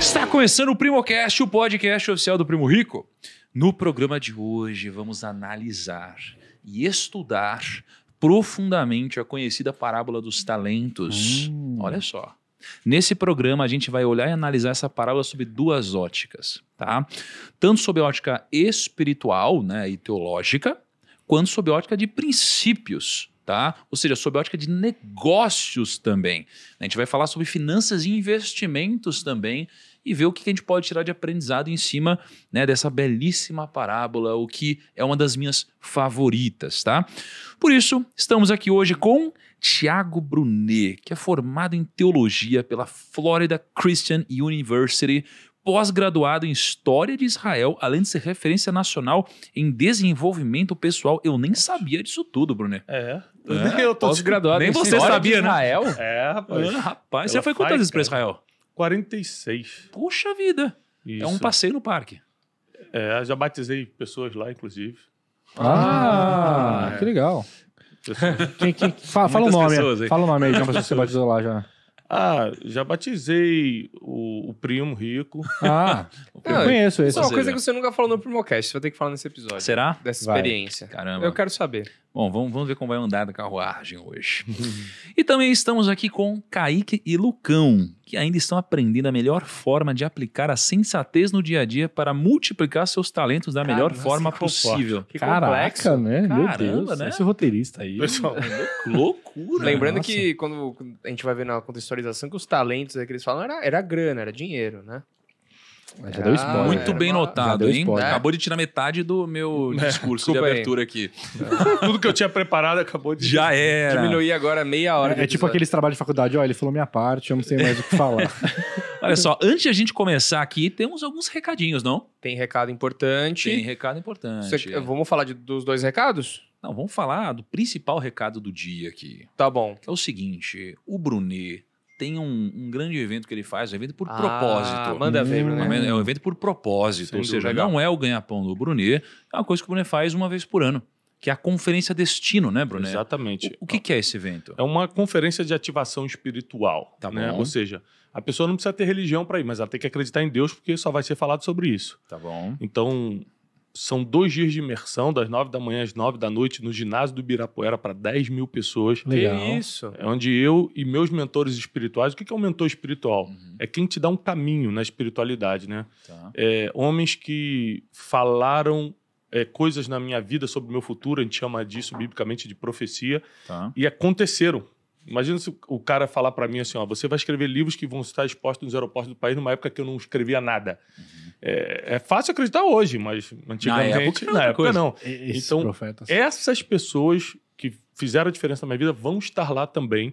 Está começando o PrimoCast, o podcast oficial do Primo Rico. No programa de hoje vamos analisar e estudar profundamente a conhecida Parábola dos Talentos. Olha só. Nesse programa a gente vai olhar e analisar essa parábola sob duas óticas, tá? Tanto sob a ótica espiritual, né, e teológica, quanto sob a ótica de princípios, tá? Ou seja, sob a ótica de negócios também. A gente vai falar sobre finanças e investimentos também e ver o que a gente pode tirar de aprendizado em cima, né, dessa belíssima parábola, o que é uma das minhas favoritas, tá? Por isso, estamos aqui hoje com Tiago Brunet, que é formado em teologia pela Florida Christian University, pós-graduado em História de Israel, além de ser referência nacional em desenvolvimento pessoal. Eu nem sabia disso tudo, Brunet. Eu tô pós-graduado em História sabia, de Israel. Né? É, rapaz. Rapaz, você foi quantas vezes para Israel? 46. Puxa vida. Isso. É um passeio no parque. É, já batizei pessoas lá, inclusive. Que legal. Fala o nome. Fala o nome aí, João, pra você batizou lá já. Ah, já batizei o Primo Rico. Eu conheço esse. Só uma coisa que você nunca falou no PrimoCast, você vai ter que falar nesse episódio. Será? Dessa experiência. Caramba. Eu quero saber. Bom, vamos ver como vai andar da carruagem hoje. E também estamos aqui com Kaique e Lucão, que ainda estão aprendendo a melhor forma de aplicar a sensatez no dia a dia para multiplicar seus talentos da melhor forma possível. Que complexo, né? Meu Deus, né? Esse roteirista aí. Pessoal, loucura. Lembrando que quando a gente vai ver na contextualização que os talentos que eles falam era grana, era dinheiro, né? Já deu spoiler. Muito bem notado, hein? Acabou de tirar metade do meu discurso de abertura aqui. Tudo que eu tinha preparado acabou de... Já era. Diminuir agora meia hora. É tipo aqueles trabalhos de faculdade. Ó, ele falou minha parte, eu não sei mais o que falar. Olha só, antes de a gente começar aqui, temos alguns recadinhos, não? Tem recado importante. Tem recado importante. Vamos falar dos dois recados? Não, vamos falar do principal recado do dia aqui. Tá bom. Que é o seguinte, o Brunet... Tem um grande evento que ele faz, um evento por propósito. Manda ver, Brunet. É um evento por propósito, ou seja, não é o ganha-pão do Brunet, é uma coisa que o Brunet faz uma vez por ano, que é a Conferência Destino, né, Brunet? Exatamente. O que é esse evento? É uma conferência de ativação espiritual, tá, né? Ou seja, a pessoa não precisa ter religião para ir, mas ela tem que acreditar em Deus porque só vai ser falado sobre isso. Tá bom. Então, são 2 dias de imersão, das 9 da manhã às 9 da noite, no ginásio do Ibirapuera, para 10 mil pessoas. Legal. Que isso? É onde eu e meus mentores espirituais... O que é um mentor espiritual? É quem te dá um caminho na espiritualidade, né? Tá. É, homens que falaram coisas na minha vida sobre o meu futuro, a gente chama disso biblicamente de profecia, e aconteceram. Imagina se o cara falar para mim assim, ó, você vai escrever livros que vão estar expostos nos aeroportos do país numa época que eu não escrevia nada. É fácil acreditar hoje, mas antigamente na época não. Então, profetas. Essas pessoas que fizeram a diferença na minha vida vão estar lá também.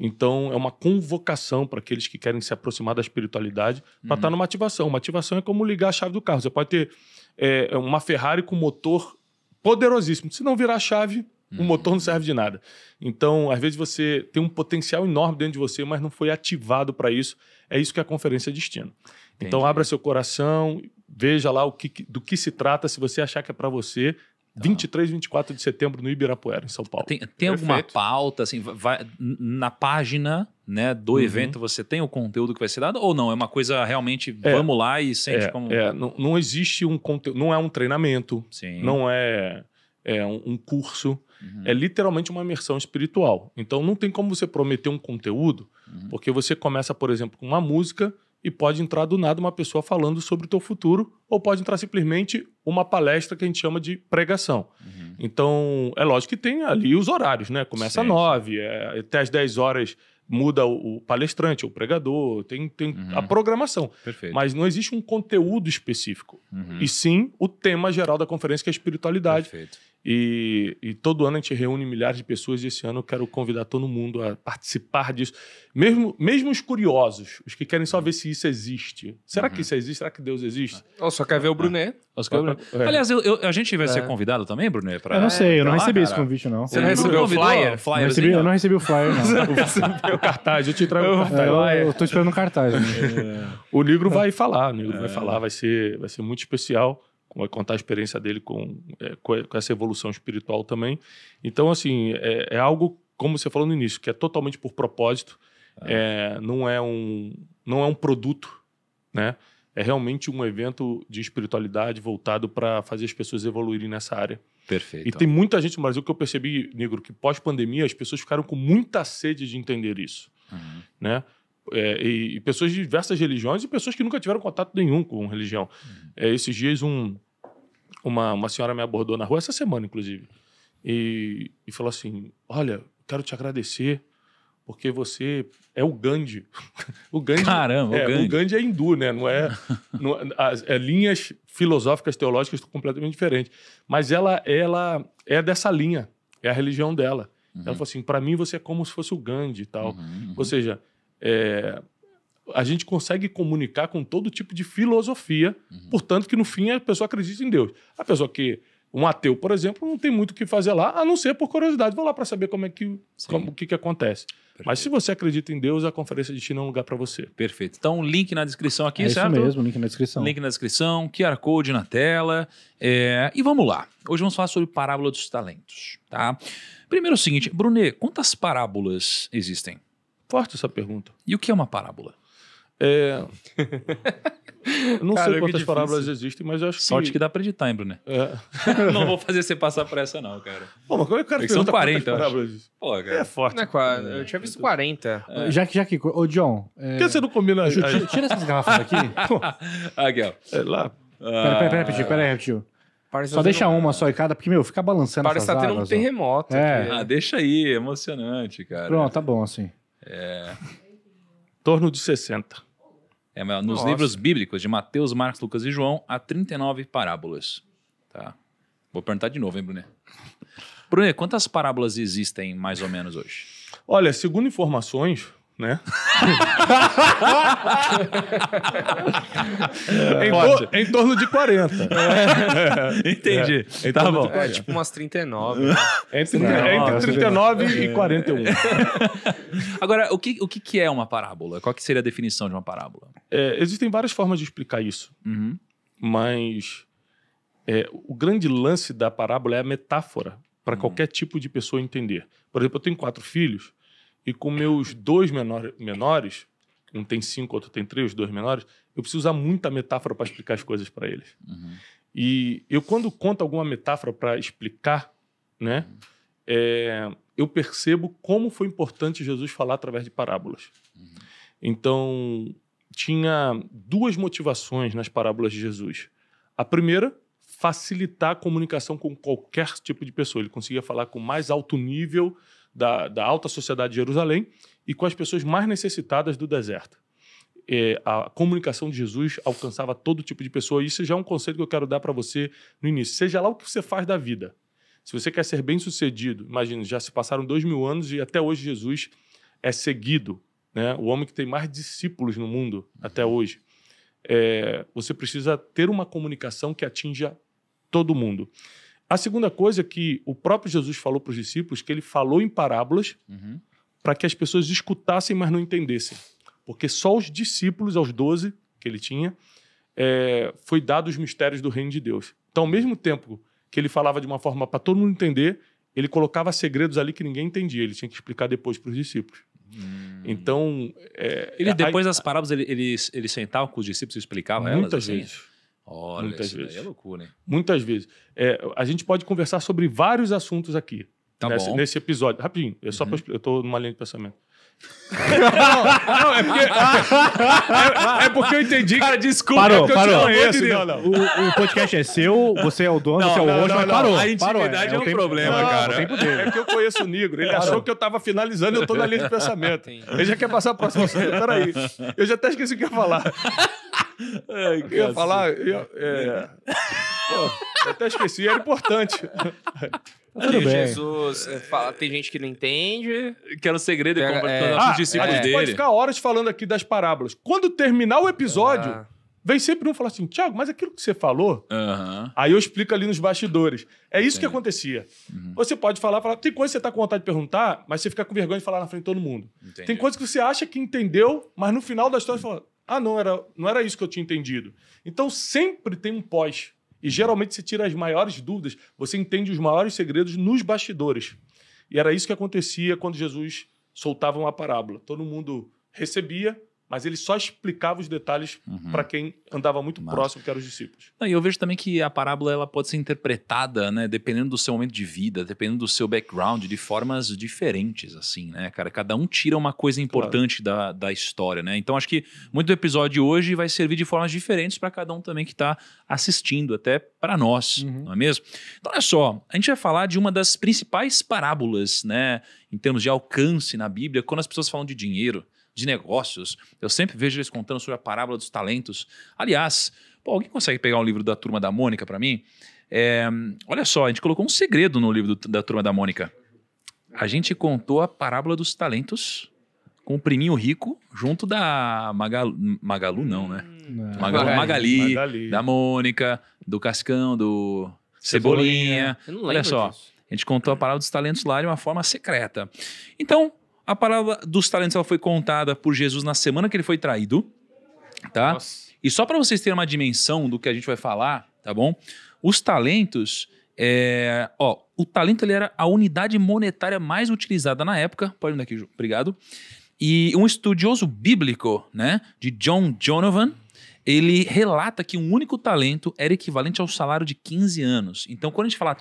Então, é uma convocação para aqueles que querem se aproximar da espiritualidade para estar numa ativação. Uma ativação é como ligar a chave do carro. Você pode ter uma Ferrari com motor poderosíssimo. Se não virar a chave... O motor não serve de nada. Então, às vezes você tem um potencial enorme dentro de você, mas não foi ativado para isso. É isso que é a Conferência Destino. Entendi. Então, abra seu coração, veja lá do que se trata, se você achar que é para você. 23 e 24 de setembro no Ibirapuera, em São Paulo. Tem alguma pauta, assim, vai, na página, né, do evento você tem o conteúdo que vai ser dado ou não? É uma coisa realmente, vamos lá e sente como... Não existe um conteúdo, não é um treinamento, não é... É um curso, é literalmente uma imersão espiritual. Então, não tem como você prometer um conteúdo, porque você começa, por exemplo, com uma música e pode entrar do nada uma pessoa falando sobre o teu futuro, ou pode entrar simplesmente uma palestra que a gente chama de pregação. Então, é lógico que tem ali os horários, né? Começa às 9, até às 10 horas muda o palestrante, o pregador, tem a programação. Perfeito. Mas não existe um conteúdo específico, e sim o tema geral da conferência, que é a espiritualidade. Perfeito. E todo ano a gente reúne milhares de pessoas e esse ano eu quero convidar todo mundo a participar disso. Mesmo os curiosos, os que querem só ver se isso existe. Será que isso existe? Será que Deus existe? Ou só quer ver o Brunet. Aliás, a gente vai ser convidado também, Brunet? Eu não sei, eu não recebi esse convite, não. Você não recebeu o flyer? Eu não recebi o flyer, não. Você recebeu o cartaz, eu te trago o cartaz. Eu tô esperando o cartaz. O livro vai falar, vai ser muito especial. vai contar a experiência dele com essa evolução espiritual também. Então, assim, é algo, como você falou no início, que é totalmente por propósito, não é um produto, né? É realmente um evento de espiritualidade voltado para fazer as pessoas evoluírem nessa área. Perfeito. E tem muita gente no Brasil que eu percebi, Nigro, que pós-pandemia as pessoas ficaram com muita sede de entender isso. Uhum. Né? E pessoas de diversas religiões e pessoas que nunca tiveram contato nenhum com religião. Uhum. Esses dias uma senhora me abordou na rua, essa semana inclusive, e falou assim, olha, quero te agradecer, porque você é o Gandhi. O Gandhi. Caramba, o Gandhi. O Gandhi é hindu, né? Não é linhas filosóficas, teológicas completamente diferentes. Mas ela é dessa linha, é a religião dela. Uhum. Ela falou assim, para mim você é como se fosse o Gandhi e tal. Uhum. Ou seja, a gente consegue comunicar com todo tipo de filosofia, portanto que no fim a pessoa acredita em Deus. A pessoa que... Um ateu, por exemplo, não tem muito o que fazer lá, a não ser por curiosidade. Vou lá para saber o que acontece. Perfeito. Mas se você acredita em Deus, a Conferência Destino é um lugar para você. Perfeito. Então, link na descrição aqui, certo? Isso mesmo, link na descrição. Link na descrição, QR Code na tela. E vamos lá. Hoje vamos falar sobre Parábola dos Talentos, tá? Primeiro é o seguinte, Brunet, quantas parábolas existem? Forte essa pergunta. E o que é uma parábola? Não sei quantas parábolas existem, mas eu acho que... Sorte que dá pra editar, hein, Brunet? Não vou fazer você passar por essa, não, cara. Pô, mas como é que o cara pergunta quantas parábolas? Pô, cara. É forte. Não é quase. Eu tinha visto 40. Já que... Ô, John... Por que você não combina... Tira essas garrafas daqui. Aqui, ó. É lá. Peraí, repetiu. Só deixa uma só em cada, porque, meu, fica balançando essas águas. Parece que tá tendo um terremoto. Ah, deixa aí. Emocionante, cara. Pronto, tá bom, assim. Torno de 60. Nos livros bíblicos de Mateus, Marcos, Lucas e João, há 39 parábolas. Tá. Vou perguntar de novo, hein, Brunet? Brunet, quantas parábolas existem mais ou menos hoje? Olha, segundo informações, né? Em torno de 40. Entendi. Tá bom. É tipo umas 39. Né? Entre 39 e 41. Agora, o que é uma parábola? Qual que seria a definição de uma parábola? Existem várias formas de explicar isso. Uhum. Mas o grande lance da parábola é a metáfora para qualquer tipo de pessoa entender. Por exemplo, eu tenho 4 filhos. E com meus 2 menores, um tem 5, outro tem 3, os 2 menores, eu preciso usar muita metáfora para explicar as coisas para eles. Uhum. E eu, quando conto alguma metáfora para explicar, né, eu percebo como foi importante Jesus falar através de parábolas. Uhum. Então, tinha 2 motivações nas parábolas de Jesus. A primeira, facilitar a comunicação com qualquer tipo de pessoa. Ele conseguia falar com mais alto nível da alta sociedade de Jerusalém e com as pessoas mais necessitadas do deserto. A comunicação de Jesus alcançava todo tipo de pessoa. E isso já é um conselho que eu quero dar para você no início. Seja lá o que você faz da vida. Se você quer ser bem-sucedido, imagina, já se passaram 2000 anos e até hoje Jesus é seguido, né? O homem que tem mais discípulos no mundo até hoje. Você precisa ter uma comunicação que atinja todo mundo. A segunda coisa é que o próprio Jesus falou para os discípulos que ele falou em parábolas para que as pessoas escutassem, mas não entendessem. Porque só os discípulos, aos 12 que ele tinha, foi dado os mistérios do reino de Deus. Então, ao mesmo tempo que ele falava de uma forma para todo mundo entender, ele colocava segredos ali que ninguém entendia. Ele tinha que explicar depois para os discípulos. Então... Depois das parábolas, ele sentava com os discípulos e explicava elas? Muitas vezes. Olha, muitas vezes. É loucura, hein? Muitas vezes. A gente pode conversar sobre vários assuntos aqui. Tá bom. Nesse episódio. Rapidinho, só pra explicar, eu tô numa linha de pensamento. Não, é porque... porque eu entendi que... Cara, desculpa. Parou. Eu te conheço, o podcast é seu, você é o dono, você é o host, mas parou. A intimidade é um problema, cara. É que eu conheço o Nigro. Ele achou que eu tava finalizando e eu tô na linha de pensamento. Ele já quer passar a próxima. Peraí. Eu já até esqueci o que ia falar. Eu ia falar... Pô, até esqueci, era importante. Jesus, tem gente que não entende, que era o segredo e compartilhar com os discípulos dele. A gente pode ficar horas falando aqui das parábolas. Quando terminar o episódio, vem sempre um falar assim, Tiago, mas aquilo que você falou, aí eu explico ali nos bastidores. É isso que acontecia. Uhum. Você pode falar, tem coisa que você está com vontade de perguntar, mas você fica com vergonha de falar na frente de todo mundo. Entendi. Tem coisa que você acha que entendeu, mas no final da história você fala, não era isso que eu tinha entendido. Então sempre tem um pós. E geralmente você tira as maiores dúvidas, você entende os maiores segredos nos bastidores. E era isso que acontecia quando Jesus soltava uma parábola. Todo mundo recebia, mas ele só explicava os detalhes para quem andava muito próximo, que eram os discípulos. E eu vejo também que a parábola ela pode ser interpretada, né, dependendo do seu momento de vida, dependendo do seu background, de formas diferentes, assim, né, cara? Cada um tira uma coisa importante da história, né? Então, acho que muito do episódio de hoje vai servir de formas diferentes para cada um também que está assistindo, até para nós, não é mesmo? Então, olha só, a gente vai falar de uma das principais parábolas, né, em termos de alcance na Bíblia, quando as pessoas falam de dinheiro, de negócios. Eu sempre vejo eles contando sobre a parábola dos talentos. Aliás, pô, alguém consegue pegar um livro da Turma da Mônica para mim? Olha só, a gente colocou um segredo no livro da Turma da Mônica. A gente contou a parábola dos talentos com o Priminho Rico, junto da Magalu não, né? Magali, da Mônica, do Cascão, do Cebolinha. Olha só, disso. A gente contou a parábola dos talentos lá de uma forma secreta. Então, a parábola dos talentos ela foi contada por Jesus na semana que ele foi traído, tá? Nossa. E só para vocês terem uma dimensão do que a gente vai falar, tá bom? Os talentos, o talento ele era a unidade monetária mais utilizada na época. Pode ir daqui, Ju. Obrigado. E um estudioso bíblico, né, de John Donovan, ele relata que um único talento era equivalente ao salário de 15 anos. Então, quando a gente fala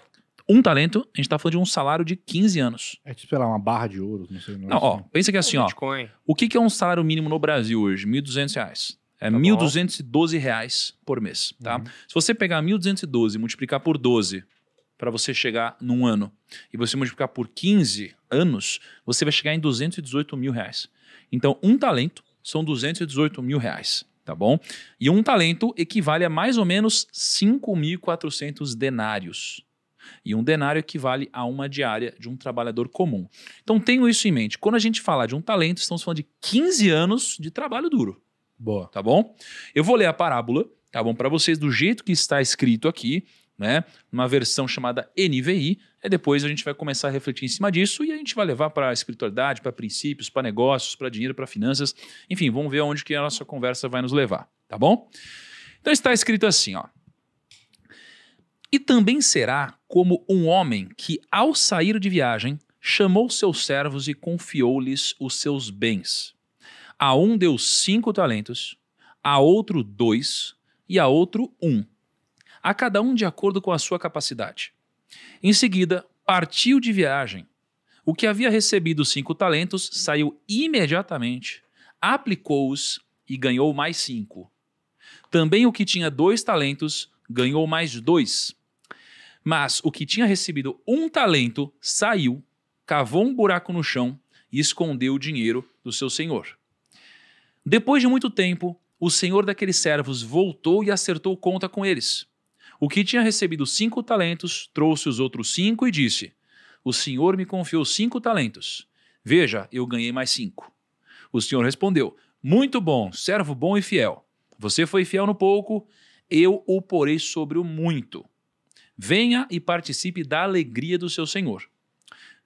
um talento, a gente tá falando de um salário de 15 anos. É tipo, sei lá, uma barra de ouro, não sei. Não, ó, pensa que é assim, ó. Bitcoin. O que é um salário mínimo no Brasil hoje? R$1.200. É R$1.212 por mês, tá? Se você pegar 1.212 e multiplicar por 12 para você chegar num ano e você multiplicar por 15 anos, você vai chegar em R$218.000. Então, um talento são R$218.000. Tá bom? E um talento equivale a mais ou menos 5.400 denários. E um denário equivale a uma diária de um trabalhador comum. Então tenho isso em mente. Quando a gente falar de um talento, estamos falando de 15 anos de trabalho duro. Boa. Tá bom? Eu vou ler a parábola, tá bom? Para vocês do jeito que está escrito aqui, né? Uma versão chamada NVI. E depois a gente vai começar a refletir em cima disso e a gente vai levar para a espiritualidade, para princípios, para negócios, para dinheiro, para finanças. Enfim, vamos ver aonde que a nossa conversa vai nos levar, tá bom? Então está escrito assim, ó. E também será como um homem que, ao sair de viagem, chamou seus servos e confiou-lhes os seus bens. A um deu 5 talentos, a outro 2 e a outro 1. A cada um de acordo com a sua capacidade. Em seguida, partiu de viagem. O que havia recebido 5 talentos saiu imediatamente, aplicou-os e ganhou mais 5. Também o que tinha 2 talentos ganhou mais 2. Mas o que tinha recebido 1 talento saiu, cavou um buraco no chão e escondeu o dinheiro do seu senhor. Depois de muito tempo, o senhor daqueles servos voltou e acertou conta com eles. O que tinha recebido 5 talentos trouxe os outros 5 e disse: o senhor me confiou 5 talentos. Veja, eu ganhei mais 5. O senhor respondeu: muito bom, servo bom e fiel. Você foi fiel no pouco, eu o porei sobre o muito. Venha e participe da alegria do seu senhor.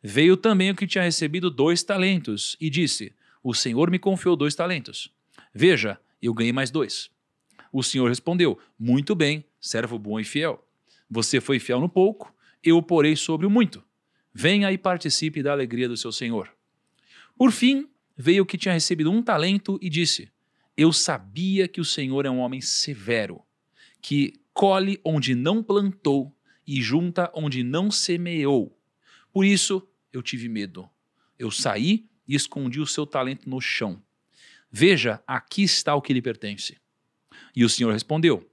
Veio também o que tinha recebido 2 talentos e disse: o senhor me confiou 2 talentos. Veja, eu ganhei mais 2. O senhor respondeu: muito bem, servo bom e fiel. Você foi fiel no pouco, eu o porei sobre o muito. Venha e participe da alegria do seu senhor. Por fim, veio o que tinha recebido 1 talento e disse: eu sabia que o senhor é um homem severo, que colhe onde não plantou e junta onde não semeou. Por isso, eu tive medo. Eu saí e escondi o seu talento no chão. Veja, aqui está o que lhe pertence. E o senhor respondeu: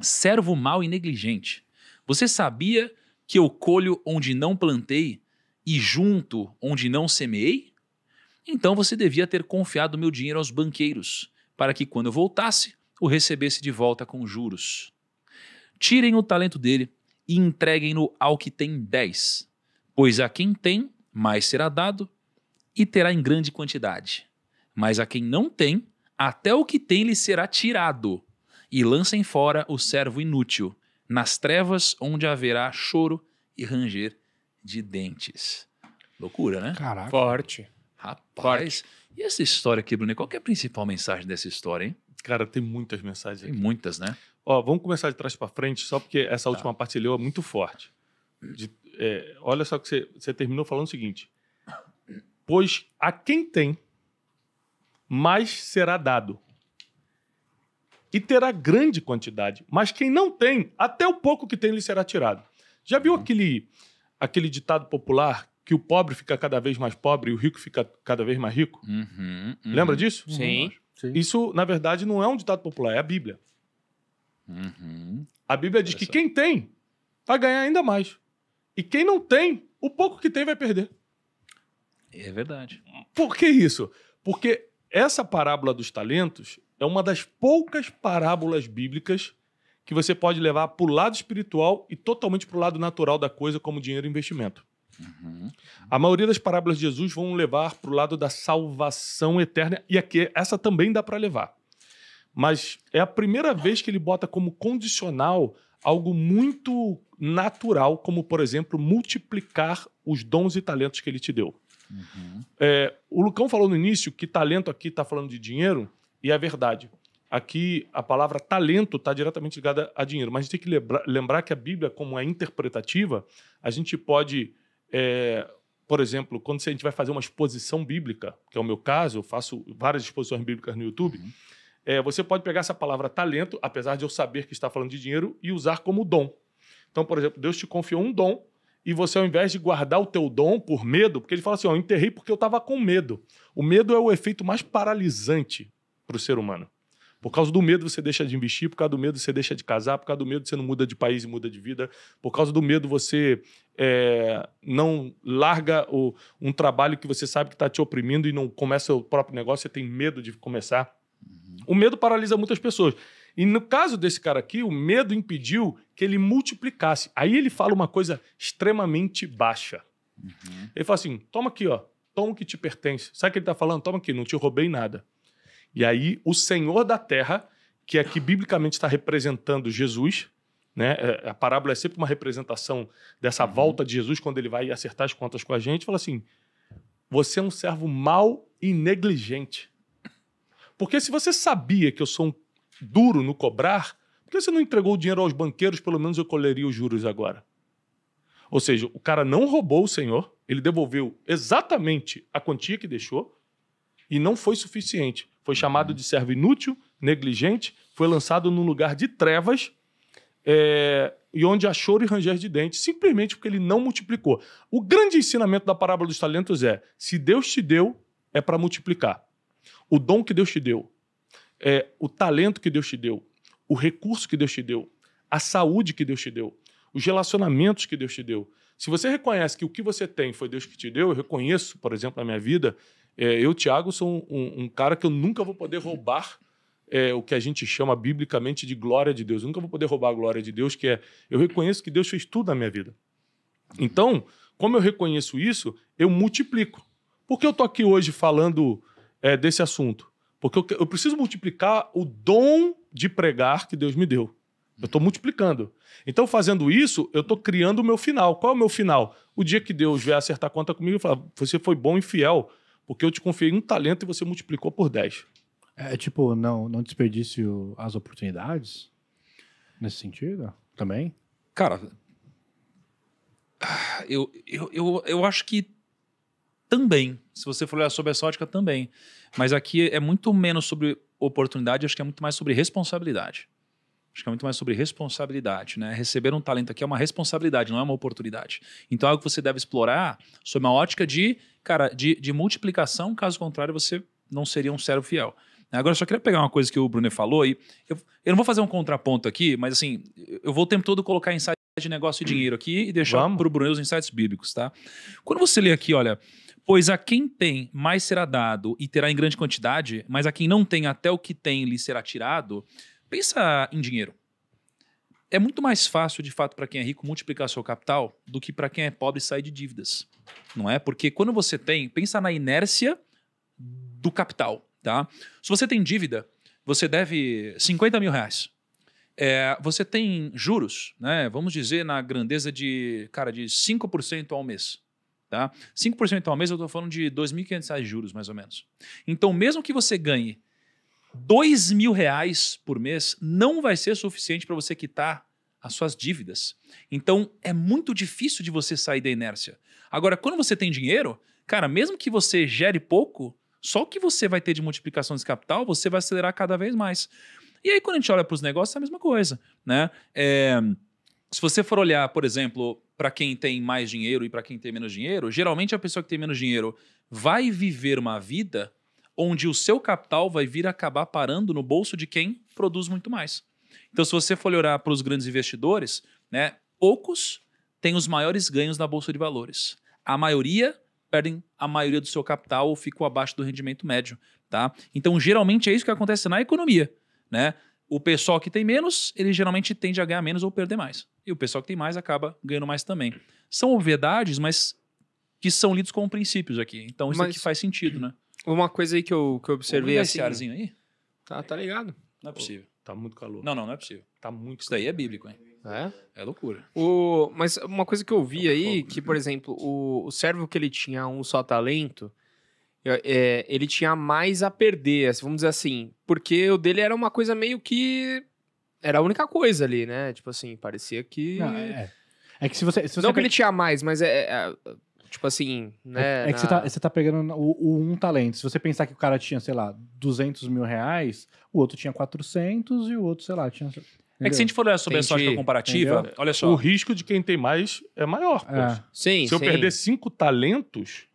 servo mau e negligente, você sabia que eu colho onde não plantei e junto onde não semeei? Então você devia ter confiado meu dinheiro aos banqueiros, para que quando eu voltasse, o recebesse de volta com juros. Tirem o talento dele e entreguem-no ao que tem 10, pois a quem tem, mais será dado e terá em grande quantidade. Mas a quem não tem, até o que tem lhe será tirado. E lancem fora o servo inútil, nas trevas onde haverá choro e ranger de dentes. Loucura, né? Caraca. Forte. Rapaz. Forte. E essa história aqui, Brunet, qual que é a principal mensagem dessa história, hein? Cara, tem muitas mensagens aqui. Tem muitas, né? Ó, vamos começar de trás para frente, só porque essa última parte que você leu é muito forte. Olha só que você terminou falando o seguinte. Pois a quem tem, mais será dado. E terá grande quantidade. Mas quem não tem, até o pouco que tem lhe será tirado. Já viu aquele ditado popular que o pobre fica cada vez mais pobre e o rico fica cada vez mais rico? Lembra disso? Sim. Isso, na verdade, não é um ditado popular, é a Bíblia. A Bíblia diz que quem tem vai ganhar ainda mais. E quem não tem, o pouco que tem vai perder. É verdade. Por que isso? Porque essa parábola dos talentos é uma das poucas parábolas bíblicas que você pode levar para o lado espiritual e totalmente para o lado natural da coisa, como dinheiro e investimento. A maioria das parábolas de Jesus vão levar para o lado da salvação eterna, e aqui essa também dá para levar. Mas é a primeira vez que ele bota como condicional algo muito natural, como, por exemplo, multiplicar os dons e talentos que ele te deu. O Lucão falou no início que talento aqui está falando de dinheiro, e é verdade. Aqui a palavra talento está diretamente ligada a dinheiro, mas a gente tem que lembrar que a Bíblia, como é interpretativa, a gente pode, por exemplo, quando a gente vai fazer uma exposição bíblica, que é o meu caso, eu faço várias exposições bíblicas no YouTube, você pode pegar essa palavra talento, apesar de eu saber que está falando de dinheiro, e usar como dom. Então, por exemplo, Deus te confiou um dom, e você, ao invés de guardar o teu dom por medo, porque ele fala assim, eu enterrei porque eu estava com medo. O medo é o efeito mais paralisante para o ser humano. Por causa do medo você deixa de investir, por causa do medo você deixa de casar, por causa do medo você não muda de país e muda de vida, por causa do medo você não larga um trabalho que você sabe que está te oprimindo e não começa o próprio negócio, você tem medo de começar. O medo paralisa muitas pessoas. E no caso desse cara aqui, o medo impediu que ele multiplicasse. Aí ele fala uma coisa extremamente baixa. Ele fala assim, toma aqui, ó, toma o que te pertence. Sabe o que ele está falando? Toma aqui, não te roubei nada. E aí o Senhor da Terra, que aqui biblicamente está representando Jesus, né? A parábola é sempre uma representação dessa volta de Jesus, quando ele vai acertar as contas com a gente, fala assim, você é um servo mau e negligente. Porque se você sabia que eu sou um duro no cobrar, por que você não entregou o dinheiro aos banqueiros? Pelo menos eu colheria os juros agora. Ou seja, o cara não roubou o Senhor, ele devolveu exatamente a quantia que deixou e não foi suficiente. Foi chamado de servo inútil, negligente, foi lançado num lugar de trevas e onde há choro e ranger de dentes, simplesmente porque ele não multiplicou. O grande ensinamento da parábola dos talentos é, se Deus te deu, é para multiplicar. O dom que Deus te deu, o talento que Deus te deu, o recurso que Deus te deu, a saúde que Deus te deu, os relacionamentos que Deus te deu. Se você reconhece que o que você tem foi Deus que te deu, eu reconheço, por exemplo, na minha vida, eu, Tiago, sou um cara que eu nunca vou poder roubar o que a gente chama biblicamente de glória de Deus. Eu nunca vou poder roubar a glória de Deus, que é, eu reconheço que Deus fez tudo na minha vida. Então, como eu reconheço isso, eu multiplico. Por que eu estou aqui hoje falando desse assunto? Porque eu preciso multiplicar o dom de pregar que Deus me deu. Eu estou multiplicando. Então, fazendo isso, eu estou criando o meu final. Qual é o meu final? O dia que Deus vier acertar a conta comigo, eu falo, você foi bom e fiel, porque eu te confiei um talento e você multiplicou por 10. É tipo, não desperdício as oportunidades? Nesse sentido? Também? Cara, eu acho que também. Se você for olhar sobre essa ótica, também. Mas aqui é muito menos sobre oportunidade, acho que é muito mais sobre responsabilidade. Acho que é muito mais sobre responsabilidade, né? Receber um talento aqui é uma responsabilidade, não é uma oportunidade. Então é algo que você deve explorar sob uma ótica de multiplicação, caso contrário você não seria um servo fiel. Agora eu só queria pegar uma coisa que o Brunet falou e eu não vou fazer um contraponto aqui, mas assim, eu vou o tempo todo colocar insights de negócio e dinheiro aqui e deixar para o Brunet os insights bíblicos, tá? Quando você lê aqui, olha, pois a quem tem mais será dado e terá em grande quantidade, mas a quem não tem até o que tem lhe será tirado... Pensa em dinheiro. É muito mais fácil, de fato, para quem é rico multiplicar seu capital do que para quem é pobre sair de dívidas, não é? Porque quando você tem, pensa na inércia do capital, tá? Se você tem dívida, você deve 50 mil reais. Você tem juros, né? Vamos dizer, na grandeza de 5% ao mês, tá? 5% ao mês, eu estou falando de R$ 2.500 de juros, mais ou menos. Então, mesmo que você ganhe R$2.000 por mês não vai ser suficiente para você quitar as suas dívidas. Então, é muito difícil de você sair da inércia. Agora, quando você tem dinheiro, cara, mesmo que você gere pouco, só o que você vai ter de multiplicação desse capital, você vai acelerar cada vez mais. E aí, quando a gente olha para os negócios, é a mesma coisa, né? Se você for olhar, por exemplo, para quem tem mais dinheiro e para quem tem menos dinheiro, geralmente a pessoa que tem menos dinheiro vai viver uma vida onde o seu capital vai vir acabar parando no bolso de quem produz muito mais. Então, se você for olhar para os grandes investidores, né, poucos têm os maiores ganhos na Bolsa de Valores. A maioria perdem a maioria do seu capital ou ficam abaixo do rendimento médio, tá? Então, geralmente é isso que acontece na economia, né? O pessoal que tem menos, ele geralmente tende a ganhar menos ou perder mais. E o pessoal que tem mais acaba ganhando mais também. São obviedades, mas que são lidos como princípios aqui. Então, isso aqui faz sentido, né? Uma coisa aí que eu observei... Esse arzinho aí? Tá ligado. Não é possível. Tá muito calor. Não é possível. Tá muito... Isso daí é bíblico, hein? É? É loucura. Mas uma coisa que eu vi aí, que, por exemplo, o servo que ele tinha um só talento, ele tinha mais a perder, vamos dizer assim, porque o dele era uma coisa meio que... Era a única coisa ali, né? Tipo assim, parecia que... Não, é que se você... Se você não que ele tinha mais, mas tipo assim, né? Que você tá pegando o um talento. Se você pensar que o cara tinha, sei lá, R$200 mil, o outro tinha 400 e o outro, sei lá, tinha... Entendeu? É que se a gente for olhar sobre a sorte comparativa, entendeu? Olha só. O risco de quem tem mais é maior, pô. Sim, se eu perder 5 talentos,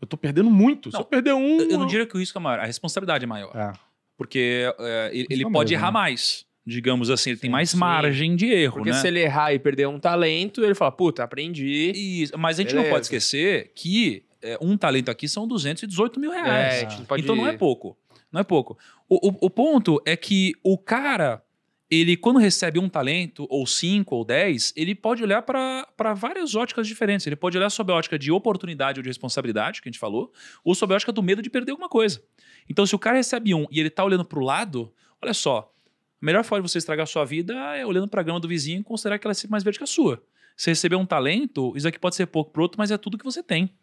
eu tô perdendo muito. Não, se eu perder um... Eu não diria que o risco é maior, a responsabilidade é maior. Porque ele pode errar mais. Digamos assim, ele tem mais margem de erro, porque, né? Porque se ele errar e perder um talento, ele fala, puta, aprendi. Isso. Mas a gente não pode esquecer que um talento aqui são R$218 mil. A gente não pode... Então não é pouco. Não é pouco. O ponto é que o cara, ele quando recebe um talento, ou 5 ou 10, ele pode olhar para várias óticas diferentes. Ele pode olhar sob a ótica de oportunidade ou de responsabilidade, que a gente falou, ou sob a ótica do medo de perder alguma coisa. Então se o cara recebe um e ele tá olhando pro lado, olha só, a melhor forma de você estragar a sua vida é olhando para a grama do vizinho e considerar que ela é sempre mais verde que a sua. Se receber um talento, isso aqui pode ser pouco para o outro, mas é tudo que você tem.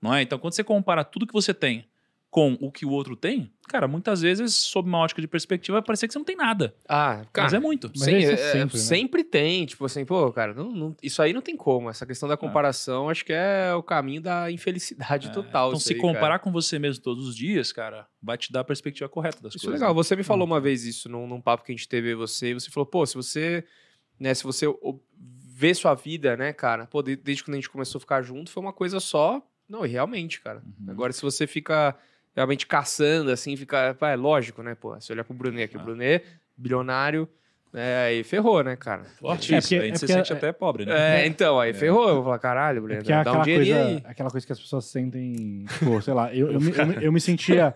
Não é? Então, quando você compara tudo que você tem com o que o outro tem, cara, muitas vezes, sob uma ótica de perspectiva, vai parecer que você não tem nada. Ah, cara. Mas é muito. Mas sempre tem. Tipo assim, pô, cara, isso aí não tem como. Essa questão da comparação, acho que é o caminho da infelicidade total. Então, se comparar com você mesmo todos os dias, cara, vai te dar a perspectiva correta das coisas. Isso é legal. Você me falou uma vez isso num papo que a gente teve, você falou, pô, se você vê sua vida, né, cara, pô, desde quando a gente começou a ficar junto, foi uma coisa só. Não, e realmente, cara. Uhum. Agora, se você fica... realmente caçando, assim, fica... É lógico, né, pô? Se olhar pro Brunet aqui, o Brunet, bilionário, aí ferrou, né, cara? Forte isso, aí você sente até pobre, né? Então, aí ferrou, eu vou falar, caralho, Brunet, dá um dinheirinho aí. Aquela coisa que as pessoas sentem, pô, sei lá, eu me sentia...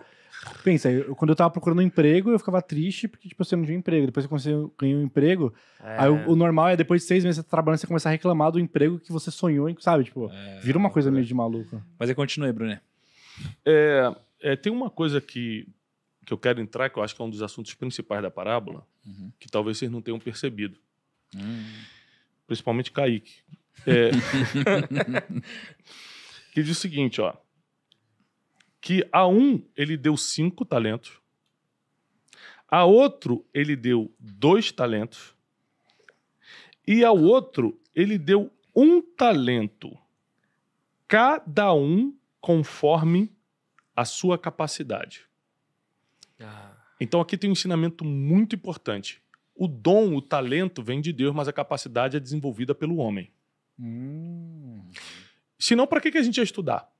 Pensa, quando eu tava procurando um emprego, eu ficava triste porque, tipo, você não tinha emprego. Depois que eu ganhei um emprego, aí o normal é depois de 6 meses você trabalhando, você começar a reclamar do emprego que você sonhou, sabe? Tipo, vira uma coisa meio de maluco. Mas aí continue, Brunet. Tem uma coisa que eu quero entrar, que eu acho que é um dos assuntos principais da parábola, que talvez vocês não tenham percebido. Principalmente Kaique. Que diz o seguinte, ó. Que a um ele deu 5 talentos, a outro ele deu 2 talentos e ao outro ele deu 1 talento. Cada um conforme a sua capacidade. Então aqui tem um ensinamento muito importante. O dom, o talento vem de Deus, mas a capacidade é desenvolvida pelo homem. Senão, para que a gente ia estudar?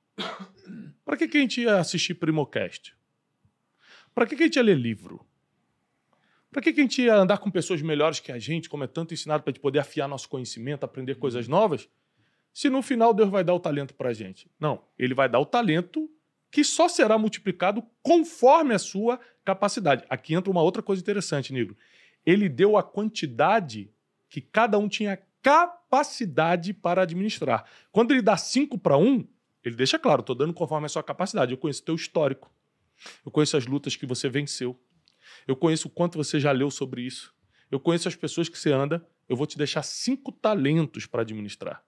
Para que a gente ia assistir PrimoCast? Para que a gente ia ler livro? Para que a gente ia andar com pessoas melhores que a gente, como é tanto ensinado, para a gente poder afiar nosso conhecimento, aprender coisas novas, se no final Deus vai dar o talento para a gente? Não, ele vai dar o talento que só será multiplicado conforme a sua capacidade. Aqui entra uma outra coisa interessante, Nigro. Ele deu a quantidade que cada um tinha capacidade para administrar. Quando ele dá 5 para 1, ele deixa claro, estou dando conforme a sua capacidade. Eu conheço o teu histórico. Eu conheço as lutas que você venceu. Eu conheço o quanto você já leu sobre isso. Eu conheço as pessoas que você anda. Eu vou te deixar 5 talentos para administrar.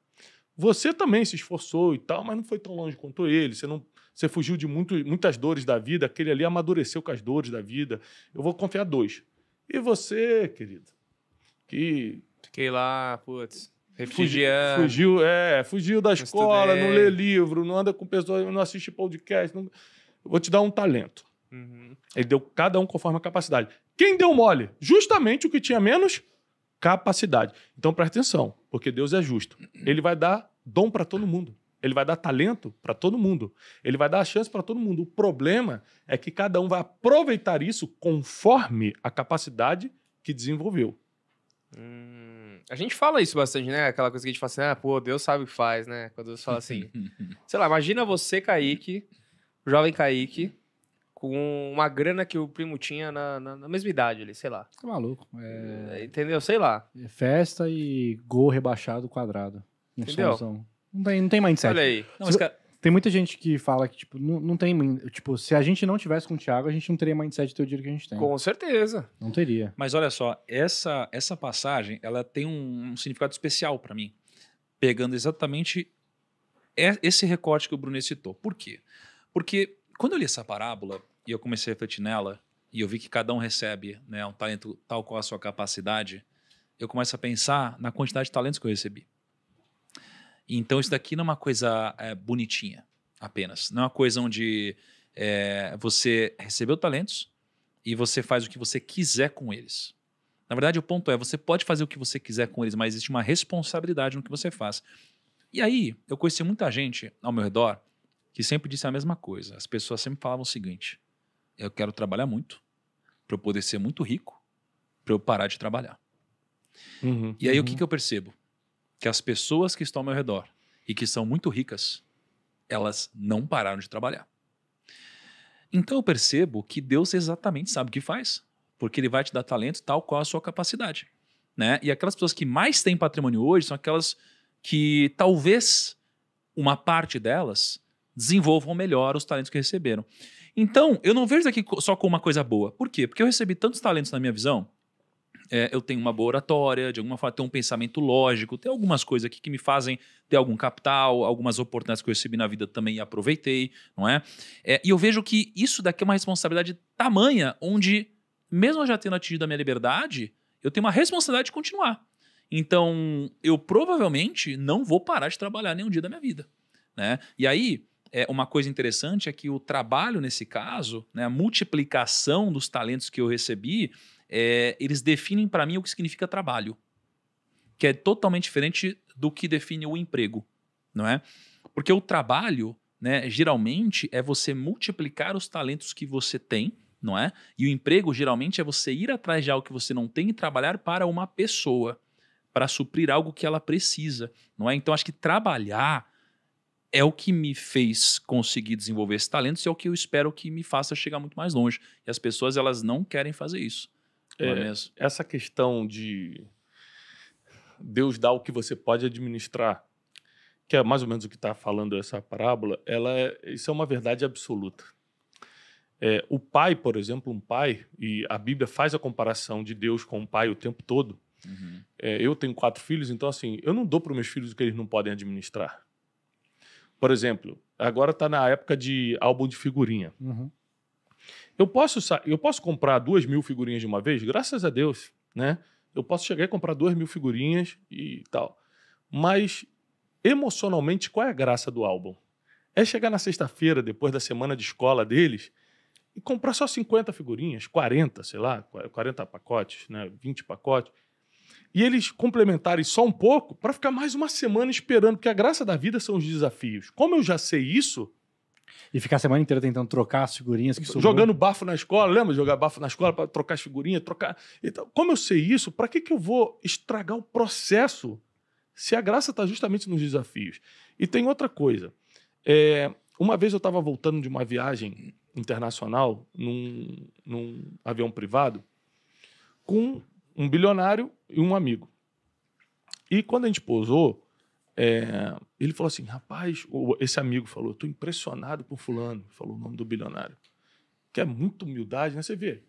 Você também se esforçou e tal, mas não foi tão longe quanto ele. Você fugiu de muitas dores da vida. Aquele ali amadureceu com as dores da vida. Eu vou confiar dois. E você, querido? Que... Fiquei lá, putz, refugiando. Fugiu da escola, não lê livro, não anda com pessoas, não assiste podcast. Não... Eu vou te dar um talento. Uhum. Ele deu cada um conforme a capacidade. Quem deu mole? Justamente o que tinha menos capacidade. Então presta atenção, porque Deus é justo. Ele vai dar dom para todo mundo. Ele vai dar talento para todo mundo. Ele vai dar a chance para todo mundo. O problema é que cada um vai aproveitar isso conforme a capacidade que desenvolveu. A gente fala isso bastante, né? Aquela coisa que a gente fala assim, Deus sabe o que faz, né? Quando Deus fala assim, sei lá, imagina você, Kaique, o jovem Kaique, com uma grana que o primo tinha na mesma idade ali, sei lá. Tá maluco. Entendeu? Sei lá. Festa e gol rebaixado quadrado. Entendeu? Não tem mindset. Olha aí. Não, tem muita gente que fala que, tipo, não tem... Tipo, se a gente não tivesse com o Thiago, a gente não teria mindset de ter o dinheiro que a gente tem. Com certeza. Não teria. Mas olha só, essa passagem, ela tem um significado especial para mim. Pegando exatamente esse recorte que o Brunet citou. Por quê? Porque... Quando eu li essa parábola e eu comecei a refletir nela e eu vi que cada um recebe, né, um talento tal qual a sua capacidade, eu começo a pensar na quantidade de talentos que eu recebi. Então isso daqui não é uma coisa bonitinha apenas. Não é uma coisa onde você recebeu talentos e você faz o que você quiser com eles. Na verdade, o ponto é, você pode fazer o que você quiser com eles, mas existe uma responsabilidade no que você faz. E aí, eu conheci muita gente ao meu redor que sempre disse a mesma coisa. As pessoas sempre falavam o seguinte: eu quero trabalhar muito para eu poder ser muito rico, para eu parar de trabalhar. E aí o que eu percebo? Que as pessoas que estão ao meu redor e que são muito ricas, elas não pararam de trabalhar. Então eu percebo que Deus exatamente sabe o que faz, porque Ele vai te dar talento tal qual a sua capacidade, né? E aquelas pessoas que mais têm patrimônio hoje são aquelas que talvez uma parte delas desenvolvam melhor os talentos que receberam. Então, eu não vejo isso aqui só como uma coisa boa. Por quê? Porque eu recebi tantos talentos na minha visão. Eu tenho uma boa oratória, de alguma forma, tenho um pensamento lógico, tem algumas coisas aqui que me fazem ter algum capital, algumas oportunidades que eu recebi na vida também e aproveitei, não é? E eu vejo que isso daqui é uma responsabilidade tamanha, onde, mesmo eu já tendo atingido a minha liberdade, eu tenho uma responsabilidade de continuar. Então, eu provavelmente não vou parar de trabalhar nenhum dia da minha vida, né? E aí... uma coisa interessante é que o trabalho, nesse caso, né, a multiplicação dos talentos que eu recebi, eles definem para mim o que significa trabalho, que é totalmente diferente do que define o emprego, não é? Porque o trabalho, né, geralmente, é você multiplicar os talentos que você tem, não é? E o emprego, geralmente, é você ir atrás de algo que você não tem e trabalhar para uma pessoa, para suprir algo que ela precisa, não é? Então, acho que trabalhar é o que me fez conseguir desenvolver esses talentos e é o que eu espero que me faça chegar muito mais longe. E as pessoas, elas não querem fazer isso. Não é mesmo? Essa questão de Deus dar o que você pode administrar, que é mais ou menos o que está falando essa parábola, isso é uma verdade absoluta. O pai, por exemplo, e a Bíblia faz a comparação de Deus com o pai o tempo todo. Uhum. Eu tenho 4 filhos, então assim, eu não dou para os meus filhos o que eles não podem administrar. Por exemplo, agora está na época de álbum de figurinha. Uhum. Eu posso comprar 2.000 figurinhas de uma vez? Graças a Deus, né? Eu posso chegar e comprar 2.000 figurinhas e tal. Mas, emocionalmente, qual é a graça do álbum? É chegar na sexta-feira, depois da semana de escola deles, e comprar só 50 figurinhas, 40, sei lá, 40 pacotes, né? 20 pacotes. E eles complementarem só um pouco para ficar mais uma semana esperando, porque a graça da vida são os desafios. Como eu já sei isso... E ficar a semana inteira tentando trocar as figurinhas que sobrou. Jogando bafo na escola, lembra? Jogar bafo na escola para trocar as figurinhas, trocar... Então, como eu sei isso, para que eu vou estragar o processo se a graça está justamente nos desafios? E tem outra coisa. Uma vez eu estava voltando de uma viagem internacional num avião privado com... um bilionário e um amigo. E quando a gente pousou, ele falou assim, rapaz, esse amigo falou, estou impressionado com fulano, falou o nome do bilionário, que é muita humildade, né? Você vê,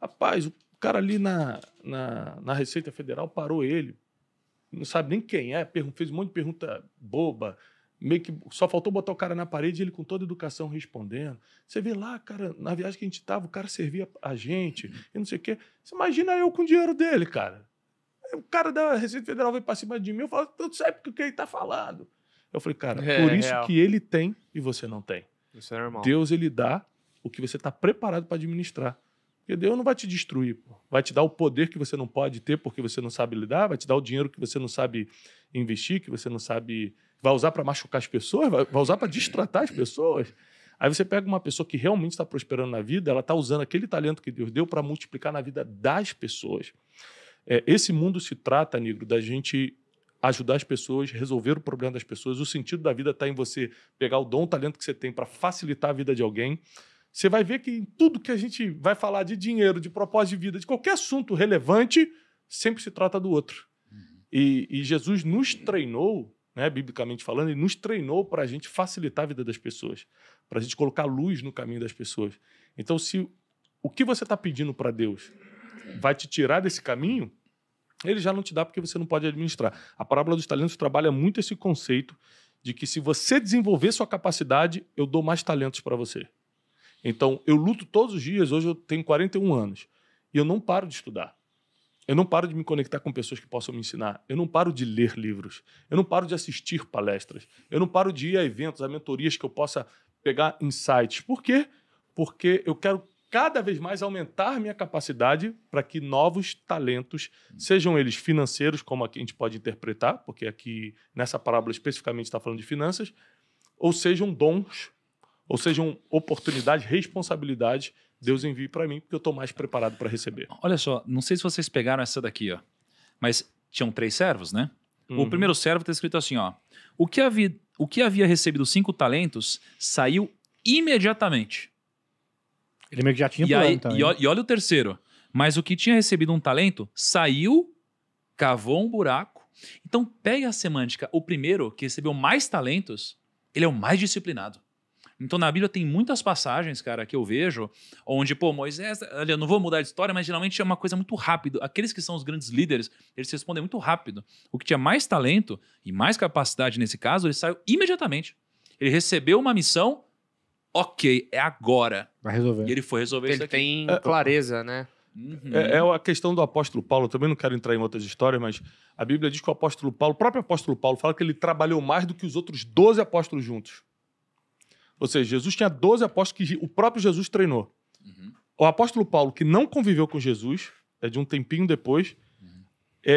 rapaz, o cara ali na Receita Federal parou ele, não sabe nem quem é, fez um monte de pergunta boba, meio que só faltou botar o cara na parede e ele com toda a educação respondendo. Você vê lá, cara, na viagem que a gente estava, o cara servia a gente, e não sei o quê. Você imagina eu com o dinheiro dele, cara. O cara da Receita Federal veio para cima de mim, eu falo, tu sabe o que ele tá falando. Eu falei, cara, por isso que ele tem e você não tem. Isso é normal. Deus, ele dá o que você está preparado para administrar. Porque Deus não vai te destruir, pô. Vai te dar o poder que você não pode ter porque você não sabe lidar, vai te dar o dinheiro que você não sabe investir, que você não sabe... Vai usar para machucar as pessoas, vai usar para destratar as pessoas. Aí você pega uma pessoa que realmente está prosperando na vida, ela está usando aquele talento que Deus deu para multiplicar na vida das pessoas. É, esse mundo se trata, Nigro, da gente ajudar as pessoas, resolver o problema das pessoas. O sentido da vida está em você pegar o dom, o talento que você tem para facilitar a vida de alguém. Você vai ver que em tudo que a gente vai falar de dinheiro, de propósito de vida, de qualquer assunto relevante, sempre se trata do outro. E Jesus nos treinou, né, biblicamente falando, ele nos treinou para a gente facilitar a vida das pessoas, para a gente colocar luz no caminho das pessoas. Então, se o que você está pedindo para Deus vai te tirar desse caminho, ele já não te dá porque você não pode administrar. A parábola dos talentos trabalha muito esse conceito de que se você desenvolver sua capacidade, eu dou mais talentos para você. Então, eu luto todos os dias, hoje eu tenho 41 anos, e eu não paro de estudar. Eu não paro de me conectar com pessoas que possam me ensinar. Eu não paro de ler livros. Eu não paro de assistir palestras. Eu não paro de ir a eventos, a mentorias que eu possa pegar insights. Por quê? Porque eu quero cada vez mais aumentar minha capacidade para que novos talentos, sejam eles financeiros, como aqui a gente pode interpretar, porque aqui nessa parábola especificamente está falando de finanças, ou sejam dons, ou sejam oportunidades, responsabilidades, Deus envie para mim, porque eu estou mais preparado para receber. Olha só, não sei se vocês pegaram essa daqui, ó, mas tinham 3 servos, né? Uhum. O primeiro servo está escrito assim, ó, o que havia recebido 5 talentos saiu imediatamente. Ele meio que já tinha plano também. E olha o terceiro. Mas o que tinha recebido um talento saiu, cavou um buraco. Então, pega a semântica. O primeiro, que recebeu mais talentos, ele é o mais disciplinado. Então, na Bíblia tem muitas passagens, cara, que eu vejo, onde, pô, Moisés... Eu não vou mudar de história, mas geralmente é uma coisa muito rápida. Aqueles que são os grandes líderes, eles respondem muito rápido. O que tinha mais talento e mais capacidade nesse caso, ele saiu imediatamente. Ele recebeu uma missão... Ok, é agora. Vai resolver. E ele foi resolver isso aqui. Ele tem clareza, né? Uhum. É a questão do apóstolo Paulo. Eu também não quero entrar em outras histórias, mas a Bíblia diz que o apóstolo Paulo, o próprio apóstolo Paulo, fala que ele trabalhou mais do que os outros 12 apóstolos juntos. Ou seja, Jesus tinha 12 apóstolos que o próprio Jesus treinou. Uhum. O apóstolo Paulo, que não conviveu com Jesus, é de um tempinho depois,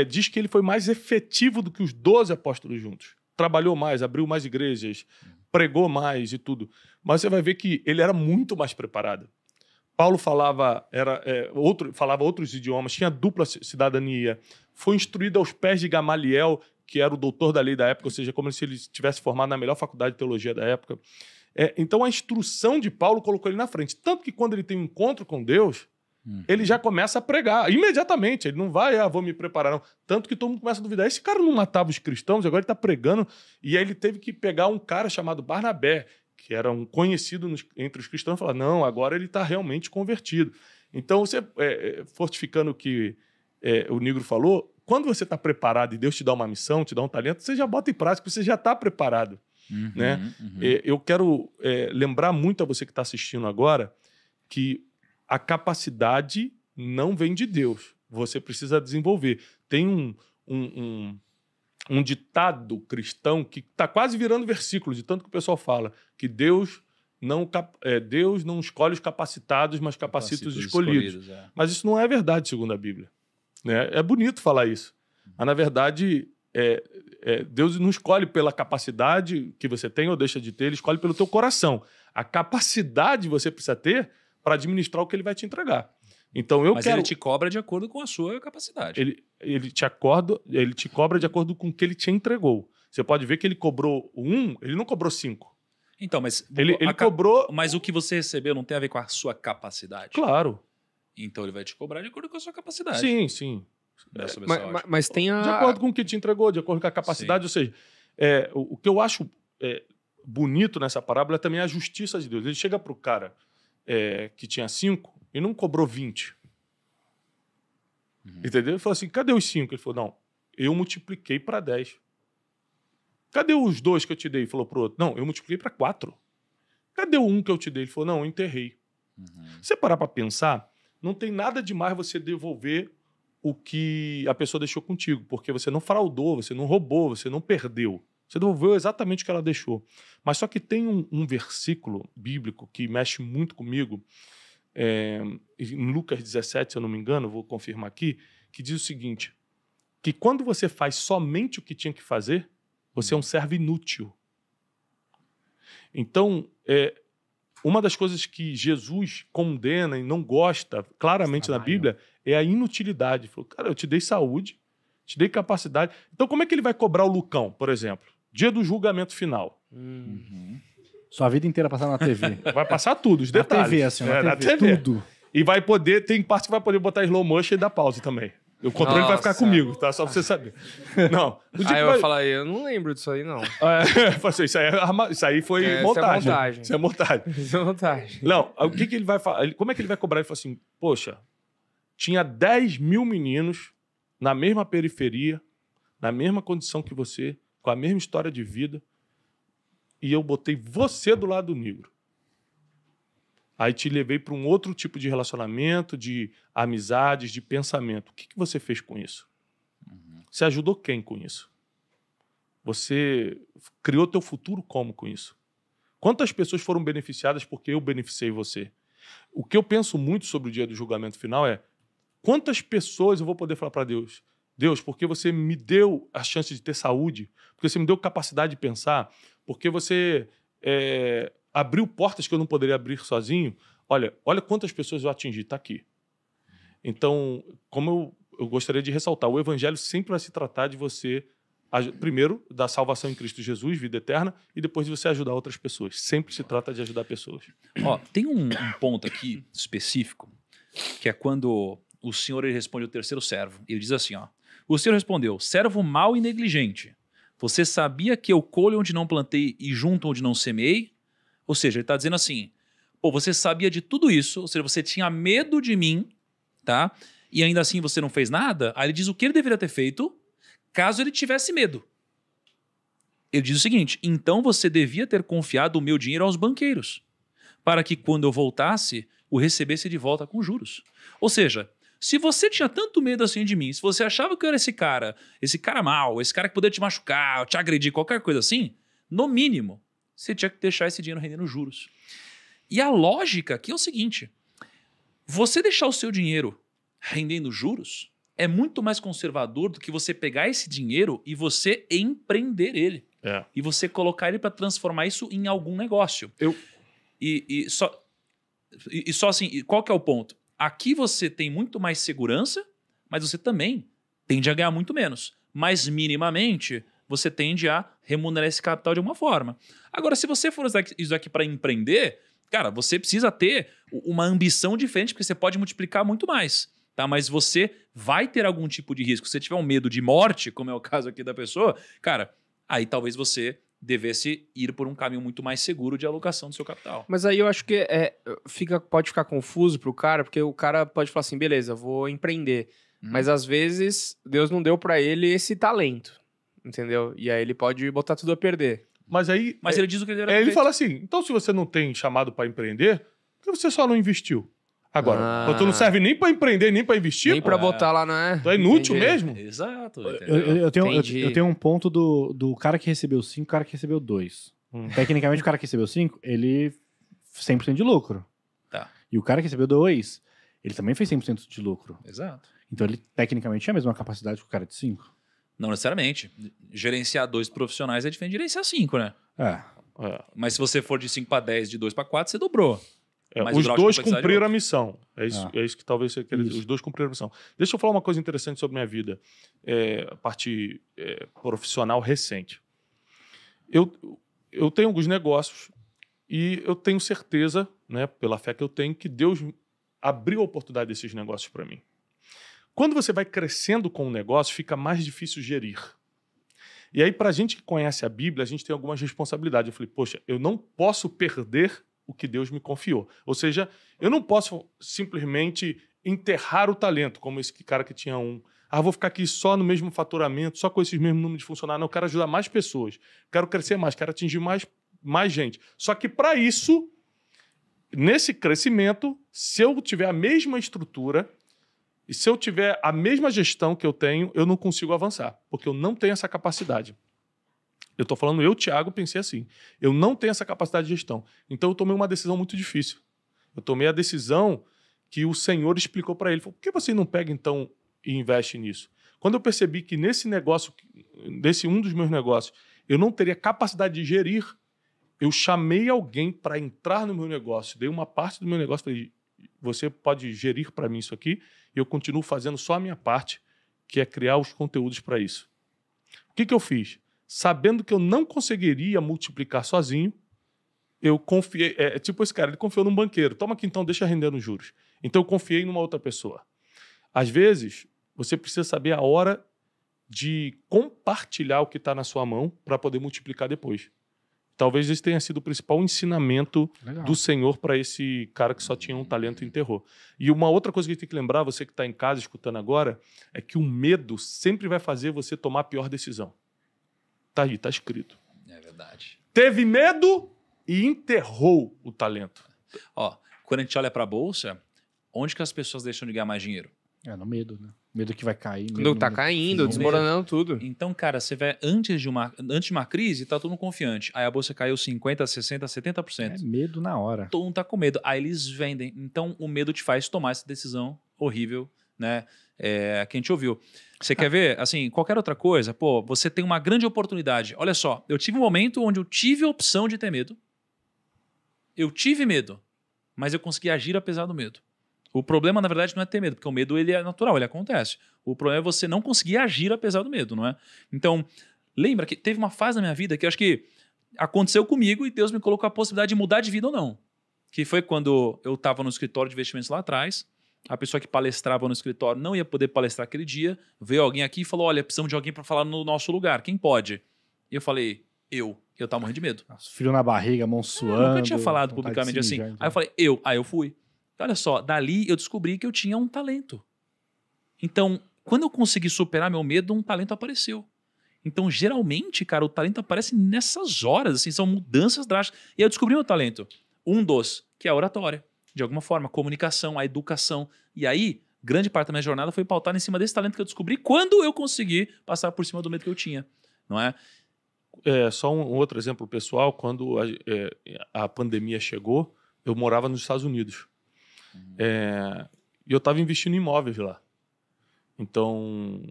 diz que ele foi mais efetivo do que os 12 apóstolos juntos. Trabalhou mais, abriu mais igrejas, pregou mais e tudo. Mas você vai ver que ele era muito mais preparado. Paulo falava outros idiomas, tinha dupla cidadania, foi instruído aos pés de Gamaliel, que era o doutor da lei da época, ou seja, como se ele tivesse formado na melhor faculdade de teologia da época. Então, a instrução de Paulo colocou ele na frente. Tanto que quando ele tem um encontro com Deus... Ele já começa a pregar imediatamente. Ele não vai, vou me preparar, não. Tanto que todo mundo começa a duvidar. Esse cara não matava os cristãos, agora ele está pregando. E aí ele teve que pegar um cara chamado Barnabé, que era um conhecido entre os cristãos, e falar, não, agora ele está realmente convertido. Então, você fortificando o que o Nigro falou, quando você está preparado e Deus te dá uma missão, te dá um talento, você já bota em prática, você já está preparado. Uhum, né? Uhum. Eu quero lembrar muito a você que está assistindo agora que a capacidade não vem de Deus. Você precisa desenvolver. Tem um ditado cristão que está quase virando versículo, de tanto que o pessoal fala, que Deus não escolhe os capacitados, mas capacita os escolhidos. Mas isso não é verdade, segundo a Bíblia. Né? É bonito falar isso. Mas, na verdade, Deus não escolhe pela capacidade que você tem ou deixa de ter, ele escolhe pelo teu coração. A capacidade você precisa ter para administrar o que ele vai te entregar. Então, ele te cobra de acordo com a sua capacidade. Ele te cobra de acordo com o que ele te entregou. Você pode ver que ele cobrou 1, ele não cobrou 5. Então, mas... Ele cobrou... Mas o que você recebeu não tem a ver com a sua capacidade? Claro. Então, ele vai te cobrar de acordo com a sua capacidade. Sim, sim. Mas tem a... De acordo com o que te entregou, de acordo com a capacidade. Sim. Ou seja, o que eu acho bonito nessa parábola também é a justiça de Deus. Ele chega para o cara... que tinha 5 e não cobrou 20. Entendeu? Ele falou assim, cadê os 5? Ele falou, não, eu multipliquei para 10. Cadê os 2 que eu te dei? Ele falou pro outro, não, eu multipliquei para 4. Cadê o 1 que eu te dei? Ele falou, não, eu enterrei. Se você parar para pensar, não tem nada demais você devolver o que a pessoa deixou contigo, porque você não fraudou, você não roubou, você não perdeu. Você devolveu exatamente o que ela deixou. Mas só que tem um versículo bíblico que mexe muito comigo, em Lucas 17, se eu não me engano, vou confirmar aqui, que diz o seguinte, que quando você faz somente o que tinha que fazer, você é um servo inútil. Então, uma das coisas que Jesus condena e não gosta claramente na Bíblia é a inutilidade. Ele falou, cara, eu te dei saúde, te dei capacidade. Então, como é que ele vai cobrar o Lucão, por exemplo? Dia do julgamento final. Sua vida inteira passar na TV. Vai passar tudo, os detalhes. Na TV, assim, na TV. Tudo. E vai poder, tem parte que vai poder botar slow motion e dar pausa também. O controle vai ficar comigo, tá? Só pra você saber. Não. Eu vou falar, eu não lembro disso aí, não. Isso aí foi montagem. Isso é montagem. Não, o que, que ele vai falar? Como é que ele vai cobrar? Ele fala assim, poxa, tinha 10 mil meninos na mesma periferia, na mesma condição que você, com a mesma história de vida, e eu botei você do lado do negro. Aí te levei para um outro tipo de relacionamento, de amizades, de pensamento. O que, que você fez com isso? Você ajudou quem com isso? Você criou teu futuro como com isso? Quantas pessoas foram beneficiadas porque eu beneficiei você? O que eu penso muito sobre o dia do julgamento final é quantas pessoas eu vou poder falar para Deus? Deus, porque você me deu a chance de ter saúde, porque você me deu capacidade de pensar, porque você... abriu portas que eu não poderia abrir sozinho. Olha quantas pessoas eu atingi, está aqui. Então, como eu gostaria de ressaltar, o evangelho sempre vai se tratar de você, primeiro, da salvação em Cristo Jesus, vida eterna, e depois de você ajudar outras pessoas. Sempre se trata de ajudar pessoas. Tem um ponto aqui específico, que é quando o Senhor ele responde ao terceiro servo. Ele diz assim, o Senhor respondeu, servo mau e negligente, você sabia que eu colho onde não plantei e junto onde não semeei? Ou seja, ele está dizendo assim, você sabia de tudo isso, ou seja, você tinha medo de mim, tá? E ainda assim você não fez nada? Aí ele diz o que ele deveria ter feito caso ele tivesse medo. Ele diz o seguinte, então você devia ter confiado o meu dinheiro aos banqueiros, para que quando eu voltasse, o recebesse de volta com juros. Ou seja, se você tinha tanto medo assim de mim, se você achava que eu era esse cara mau, esse cara que poderia te machucar, te agredir, qualquer coisa assim, no mínimo, você tinha que deixar esse dinheiro rendendo juros. E a lógica aqui é o seguinte, você deixar o seu dinheiro rendendo juros é muito mais conservador do que você pegar esse dinheiro e você empreender ele. E você colocar ele para transformar isso em algum negócio. Qual que é o ponto? Aqui você tem muito mais segurança, mas você também tende a ganhar muito menos. Mas minimamente... você tende a remunerar esse capital de alguma forma. Agora, se você for usar isso aqui para empreender, cara, você precisa ter uma ambição diferente, porque você pode multiplicar muito mais, tá? Mas você vai ter algum tipo de risco. Se você tiver um medo de morte, como é o caso aqui da pessoa, cara, aí talvez você devesse ir por um caminho muito mais seguro de alocação do seu capital. Mas aí eu acho que pode ficar confuso para o cara, porque o cara pode falar assim, beleza, vou empreender. Mas às vezes Deus não deu para ele esse talento. Entendeu? E aí ele pode botar tudo a perder. Mas ele diz o que ele era. Ele fala assim, então se você não tem chamado para empreender, por que você só não investiu? Agora, tu não serve nem para empreender, nem para investir. Nem para botar lá, né? Tu é inútil mesmo? Exato. Eu tenho um ponto do cara que recebeu 5 e o cara que recebeu 2. Tecnicamente, o cara que recebeu 5, ele 100% de lucro. Tá. E o cara que recebeu 2, ele também fez 100% de lucro. Exato. Então ele tecnicamente tinha a mesma capacidade que o cara de 5. Não necessariamente. Gerenciar 2 profissionais é diferente de gerenciar 5, né? Mas se você for de 5 para 10, de 2 para 4, você dobrou. Os 2 cumpriram a missão. É isso que talvez você queira dizer. Os 2 cumpriram a missão. Deixa eu falar uma coisa interessante sobre minha vida. A parte profissional recente. Eu tenho alguns negócios e eu tenho certeza, né, pela fé que eu tenho, que Deus abriu a oportunidade desses negócios para mim. Quando você vai crescendo com o negócio, fica mais difícil gerir. E aí, para a gente que conhece a Bíblia, a gente tem algumas responsabilidades. Eu falei, poxa, eu não posso perder o que Deus me confiou. Ou seja, eu não posso simplesmente enterrar o talento, como esse cara que tinha um. Ah, vou ficar aqui só no mesmo faturamento, só com esses mesmos números de funcionários. Não, eu quero ajudar mais pessoas. Quero crescer mais, quero atingir mais gente. Só que para isso, nesse crescimento, se eu tiver a mesma estrutura e se eu tiver a mesma gestão que eu tenho, eu não consigo avançar, porque eu não tenho essa capacidade. Eu estou falando, eu, Tiago, pensei assim. Eu não tenho essa capacidade de gestão. Então, eu tomei uma decisão muito difícil. Eu tomei a decisão que o Senhor explicou para ele. Falou, por que você não pega, então, e investe nisso? Quando eu percebi que nesse negócio, nesse um dos meus negócios, eu não teria capacidade de gerir, eu chamei alguém para entrar no meu negócio. Dei uma parte do meu negócio, falei, você pode gerir para mim isso aqui, e eu continuo fazendo só a minha parte, que é criar os conteúdos para isso. O que eu fiz? Sabendo que eu não conseguiria multiplicar sozinho, eu confiei, tipo esse cara, ele confiou num banqueiro, toma aqui então, deixa render nos juros. Então eu confiei numa outra pessoa. Às vezes, você precisa saber a hora de compartilhar o que está na sua mão para poder multiplicar depois. Talvez esse tenha sido o principal ensinamento do Senhor para esse cara que só tinha um talento e enterrou. E uma outra coisa que a gente tem que lembrar, você que está em casa escutando agora, é que o medo sempre vai fazer você tomar a pior decisão. Tá aí, tá escrito. É verdade. Teve medo e enterrou o talento. Ó, quando a gente olha para a bolsa, onde que as pessoas deixam de ganhar mais dinheiro? É, no medo, né? Medo que vai cair. Quando tá caindo, desmoronando tudo. Então, cara, você vai antes de uma crise, tá todo mundo confiante. Aí a bolsa caiu 50%, 60%, 70%. É medo na hora. Todo mundo tá com medo. Aí eles vendem. Então, o medo te faz tomar essa decisão horrível, né? É, que a gente ouviu. Você quer ver, assim, qualquer outra coisa? Pô, você tem uma grande oportunidade. Olha só, eu tive um momento onde eu tive a opção de ter medo. Eu tive medo, mas eu consegui agir apesar do medo. O problema, na verdade, não é ter medo, porque o medo ele é natural, ele acontece. O problema é você não conseguir agir apesar do medo, não é? Então, lembra que teve uma fase na minha vida que eu acho que aconteceu comigo e Deus me colocou a possibilidade de mudar de vida ou não. Que foi quando eu estava no escritório de investimentos lá atrás, a pessoa que palestrava no escritório não ia poder palestrar aquele dia, veio alguém aqui e falou, olha, precisamos de alguém para falar no nosso lugar, quem pode? E eu falei, eu tava morrendo de medo. Frio na barriga, mão suando. Eu nunca tinha falado publicamente assim. Aí eu falei, eu fui. Olha só, dali eu descobri que eu tinha um talento. Então, quando eu consegui superar meu medo, um talento apareceu. Então, geralmente, cara, o talento aparece nessas horas, assim, são mudanças drásticas. E eu descobri meu talento. Um dos, que é a oratória, de alguma forma, a comunicação, a educação. E aí, grande parte da minha jornada foi pautada em cima desse talento que eu descobri quando eu consegui passar por cima do medo que eu tinha, não é? É só um outro exemplo pessoal, quando a pandemia chegou, eu morava nos Estados Unidos. E eu estava investindo em imóveis lá. Então,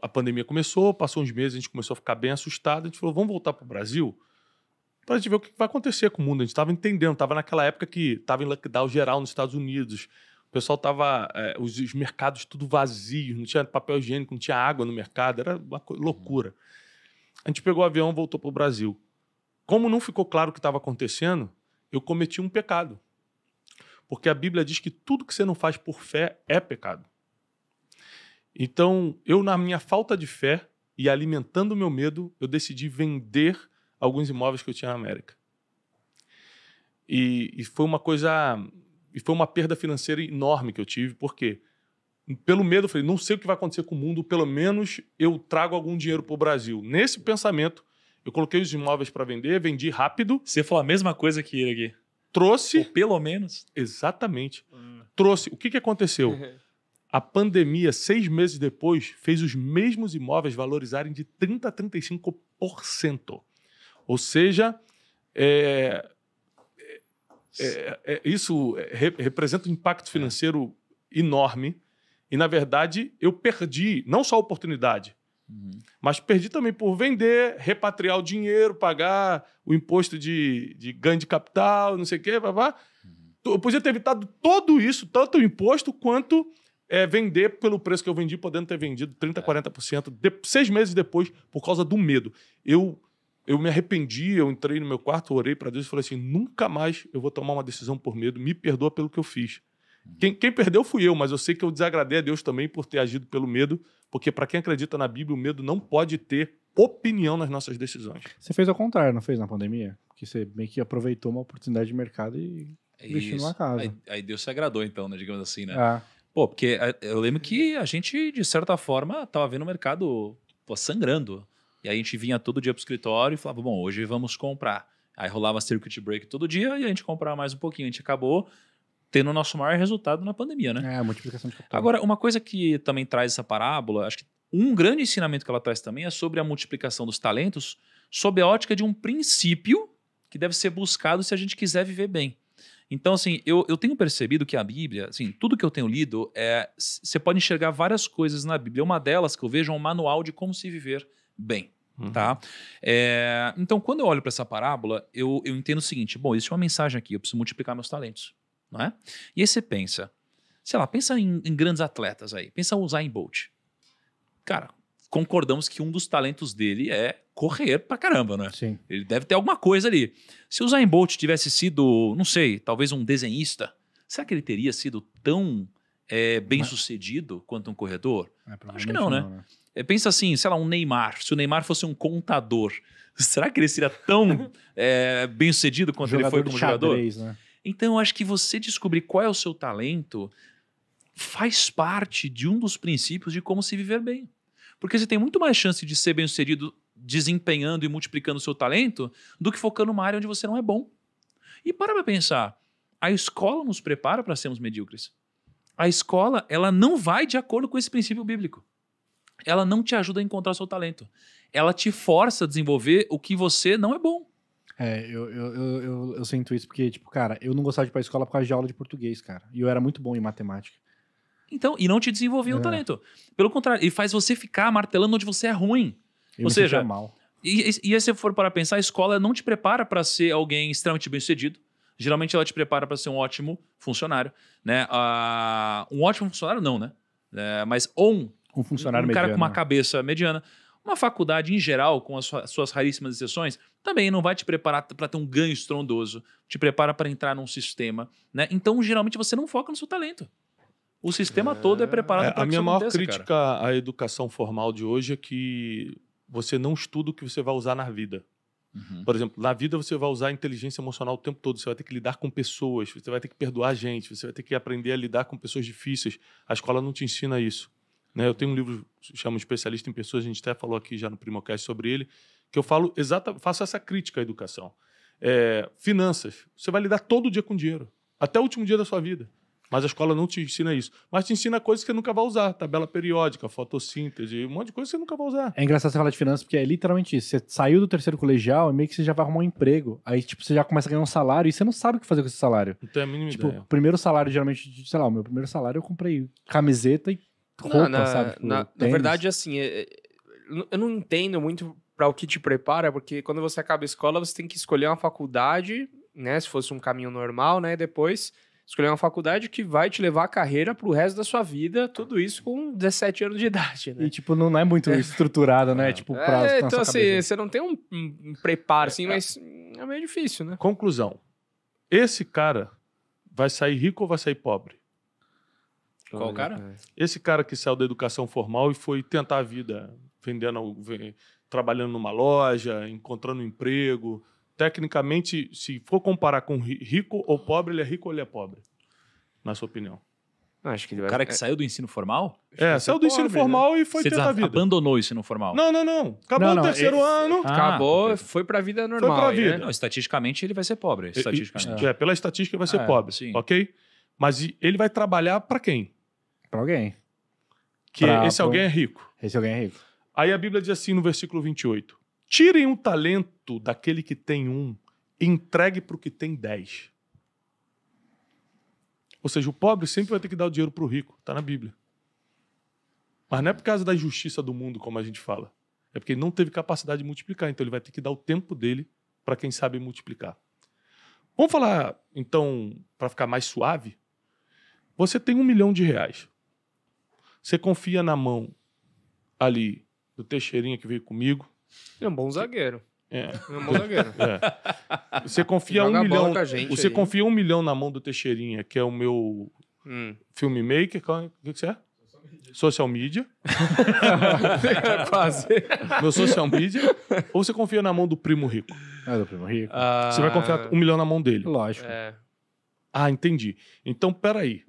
a pandemia começou, passou uns meses, a gente começou a ficar bem assustado. A gente falou, vamos voltar para o Brasil para a gente ver o que vai acontecer com o mundo. A gente estava entendendo, estava naquela época que estava em lockdown geral nos Estados Unidos. O pessoal estava, os mercados tudo vazios, não tinha papel higiênico, não tinha água no mercado, era uma loucura. A gente pegou o avião e voltou para o Brasil. Como não ficou claro o que estava acontecendo, eu cometi um pecado. Porque a Bíblia diz que tudo que você não faz por fé é pecado. Então, eu, na minha falta de fé e alimentando o meu medo, eu decidi vender alguns imóveis que eu tinha na América. E foi uma coisa... E foi uma perda financeira enorme que eu tive, porque pelo medo eu falei, não sei o que vai acontecer com o mundo, pelo menos eu trago algum dinheiro para o Brasil. Nesse pensamento, eu coloquei os imóveis para vender, vendi rápido. Você falou a mesma coisa que ele aqui. Trouxe... Ou pelo menos. Exatamente. Trouxe. O que aconteceu? A pandemia, 6 meses depois, fez os mesmos imóveis valorizarem de 30% a 35%. Ou seja, isso representa um impacto financeiro enorme. E, na verdade, eu perdi não só a oportunidade, mas perdi também por vender, repatriar o dinheiro, pagar o imposto de ganho de capital, não sei o quê. Eu podia ter evitado tudo isso, tanto o imposto quanto vender pelo preço que eu vendi, podendo ter vendido 30%, 40%, 6 meses depois, por causa do medo. Eu me arrependi, eu entrei no meu quarto, orei para Deus e falei assim, nunca mais eu vou tomar uma decisão por medo, me perdoa pelo que eu fiz. Quem perdeu fui eu, mas eu sei que eu desagradei a Deus também por ter agido pelo medo, porque para quem acredita na Bíblia, o medo não pode ter opinião nas nossas decisões. Você fez ao contrário, não fez na pandemia? Porque você meio que aproveitou uma oportunidade de mercado e investiu numa casa. Aí Deus se agradou então, né? Digamos assim, né? Pô, porque eu lembro que a gente, de certa forma, estava vendo o mercado sangrando. E aí a gente vinha todo dia para o escritório e falava, bom, hoje vamos comprar. Aí rolava circuit break todo dia e a gente comprava mais um pouquinho. A gente acabou tendo o nosso maior resultado na pandemia, né? É, a multiplicação de capital. Agora, uma coisa que também traz essa parábola, acho que um grande ensinamento que ela traz também é sobre a multiplicação dos talentos, sob a ótica de um princípio que deve ser buscado se a gente quiser viver bem. Então, assim, eu tenho percebido que a Bíblia, assim, tudo que eu tenho lido, você pode enxergar várias coisas na Bíblia. Uma delas que eu vejo é um manual de como se viver bem, tá? Então, quando eu olho para essa parábola, eu entendo o seguinte, bom, existe uma mensagem aqui, eu preciso multiplicar meus talentos, não é? E aí você pensa, sei lá, pensa em grandes atletas aí, pensa em Usain Bolt. Cara, concordamos que um dos talentos dele é correr pra caramba, né? Sim. Ele deve ter alguma coisa ali. Se o Usain Bolt tivesse sido, não sei, talvez um desenhista, será que ele teria sido tão bem-sucedido quanto um corredor? Acho que não, né? Pensa assim, sei lá, um Neymar. Se o Neymar fosse um contador, será que ele seria tão bem-sucedido quanto ele foi como jogador? Né? Então, eu acho que você descobrir qual é o seu talento faz parte de um dos princípios de como se viver bem. Porque você tem muito mais chance de ser bem-sucedido desempenhando e multiplicando o seu talento do que focando numa área onde você não é bom. E para pensar, a escola nos prepara para sermos medíocres. A escola, ela não vai de acordo com esse princípio bíblico. Ela não te ajuda a encontrar seu talento. Ela te força a desenvolver o que você não é bom. Eu sinto isso porque, tipo, cara, eu não gostava de ir pra escola por causa de aula de português, cara. E eu era muito bom em matemática. Então, e não te desenvolvia o talento. Pelo contrário, ele faz você ficar martelando onde você é ruim. Ou seja, mal. E aí se for para pensar, a escola não te prepara para ser alguém extremamente bem-sucedido. Geralmente ela te prepara para ser um ótimo funcionário, né? Um ótimo funcionário não, né? Mas ou um funcionário mediano, cara com uma cabeça mediana. Uma faculdade, em geral, com as suas raríssimas exceções, também não vai te preparar para ter um ganho estrondoso. Te prepara para entrar num sistema, né? Então, geralmente, você não foca no seu talento. O sistema todo é preparado para que isso aconteça. A minha maior crítica à educação formal de hoje é que você não estuda o que você vai usar na vida. Uhum. Por exemplo, na vida você vai usar a inteligência emocional o tempo todo. Você vai ter que lidar com pessoas, você vai ter que perdoar gente, você vai ter que aprender a lidar com pessoas difíceis. A escola não te ensina isso, né? Eu tenho um livro que chama Especialista em Pessoas, a gente até falou aqui já no PrimoCast sobre ele, que eu falo faço essa crítica à educação. Finanças. Você vai lidar todo dia com dinheiro, até o último dia da sua vida. Mas a escola não te ensina isso. Mas te ensina coisas que você nunca vai usar. Tabela periódica, fotossíntese, um monte de coisa que você nunca vai usar. É engraçado você falar de finanças, porque é literalmente isso. Você saiu do terceiro colegial e meio que você já vai arrumar um emprego. Aí, tipo, você já começa a ganhar um salário e você não sabe o que fazer com esse salário. Não tem a mínima ideia. Tipo, o primeiro salário, geralmente, sei lá, o meu primeiro salário eu comprei camiseta e roupa, sabe? Tipo, na verdade, assim, eu não entendo muito para o que te prepara, porque quando você acaba a escola, você tem que escolher uma faculdade, né? Se fosse um caminho normal, né? Depois... escolher uma faculdade que vai te levar a carreira pro resto da sua vida, tudo isso com 17 anos de idade, né? E, tipo, não é muito estruturada, né? Tipo, pra então, assim, cabeça. Você não tem um preparo, assim, mas é meio difícil, né? Conclusão. Esse cara vai sair rico ou vai sair pobre? Qual cara? Esse cara que saiu da educação formal e foi tentar a vida, trabalhando numa loja, encontrando um emprego... Tecnicamente, se for comparar com rico ou pobre, ele é rico ou ele é pobre? Na sua opinião. Acho que ele vai... O cara que saiu do ensino formal? Saiu do ensino formal, né? E foi tentar a vida. Abandonou o ensino formal? Não. Acabou o terceiro ano. Acabou, foi para a vida normal. Foi pra vida. Né? Não, estatisticamente, ele vai ser pobre. Estatisticamente. Pela estatística, ele vai ser pobre. Sim. Ok? Mas ele vai trabalhar para quem? Para alguém. Alguém é rico. Esse alguém é rico. Aí a Bíblia diz assim no versículo 28. Tirem um talento daquele que tem um e entregue para o que tem 10. Ou seja, o pobre sempre vai ter que dar o dinheiro para o rico. Está na Bíblia. Mas não é por causa da injustiça do mundo, como a gente fala. É porque ele não teve capacidade de multiplicar. Então ele vai ter que dar o tempo dele para quem sabe multiplicar. Vamos falar, então, para ficar mais suave. Você tem R$1 milhão. Você confia na mão ali do Teixeirinha que veio comigo. É um bom zagueiro. Você confia R$1 milhão. Você confia R$1 milhão na mão do Teixeirinha, que é o meu filmmaker. O que você é? Social media. Quase. Meu social media. Ou você confia na mão do Primo Rico? Do Primo Rico. Você vai confiar R$1 milhão na mão dele. Lógico. Entendi. Então, peraí.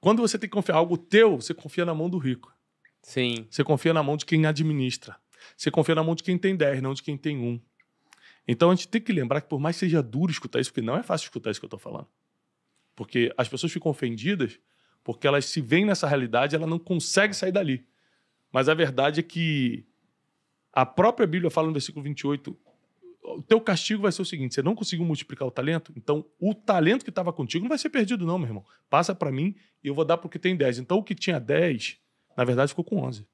Quando você tem que confiar algo teu, você confia na mão do rico. Sim. Você confia na mão de quem administra. Você confia na mão de quem tem 10, não de quem tem 1. Então a gente tem que lembrar que, por mais que seja duro escutar isso, porque não é fácil escutar isso que eu estou falando. Porque as pessoas ficam ofendidas porque elas se veem nessa realidade e elas não conseguem sair dali. Mas a verdade é que a própria Bíblia fala no versículo 28, o teu castigo vai ser o seguinte: você não conseguiu multiplicar o talento, então o talento que estava contigo não vai ser perdido não, meu irmão. Passa para mim e eu vou dar para o que tem 10. Então o que tinha 10, na verdade, ficou com 11.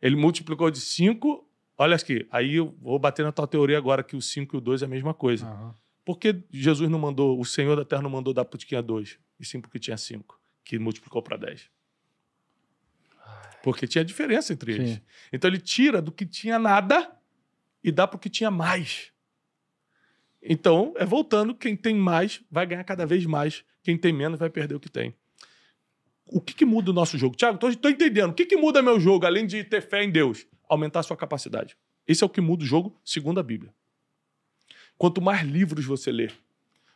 Ele multiplicou de 5, olha aqui, aí eu vou bater na tua teoria agora que o 5 e o 2 é a mesma coisa. Uhum. Por que Jesus não mandou, o Senhor da Terra não mandou dar para o que tinha 2, e sim porque tinha 5, que multiplicou para 10? Porque tinha diferença entre eles. Sim. Então ele tira do que tinha nada e dá para o que tinha mais. Então, é voltando, quem tem mais vai ganhar cada vez mais, quem tem menos vai perder o que tem. O que muda o nosso jogo? Tiago, estou entendendo. O que muda meu jogo, além de ter fé em Deus? Aumentar a sua capacidade. Esse é o que muda o jogo, segundo a Bíblia. Quanto mais livros você ler,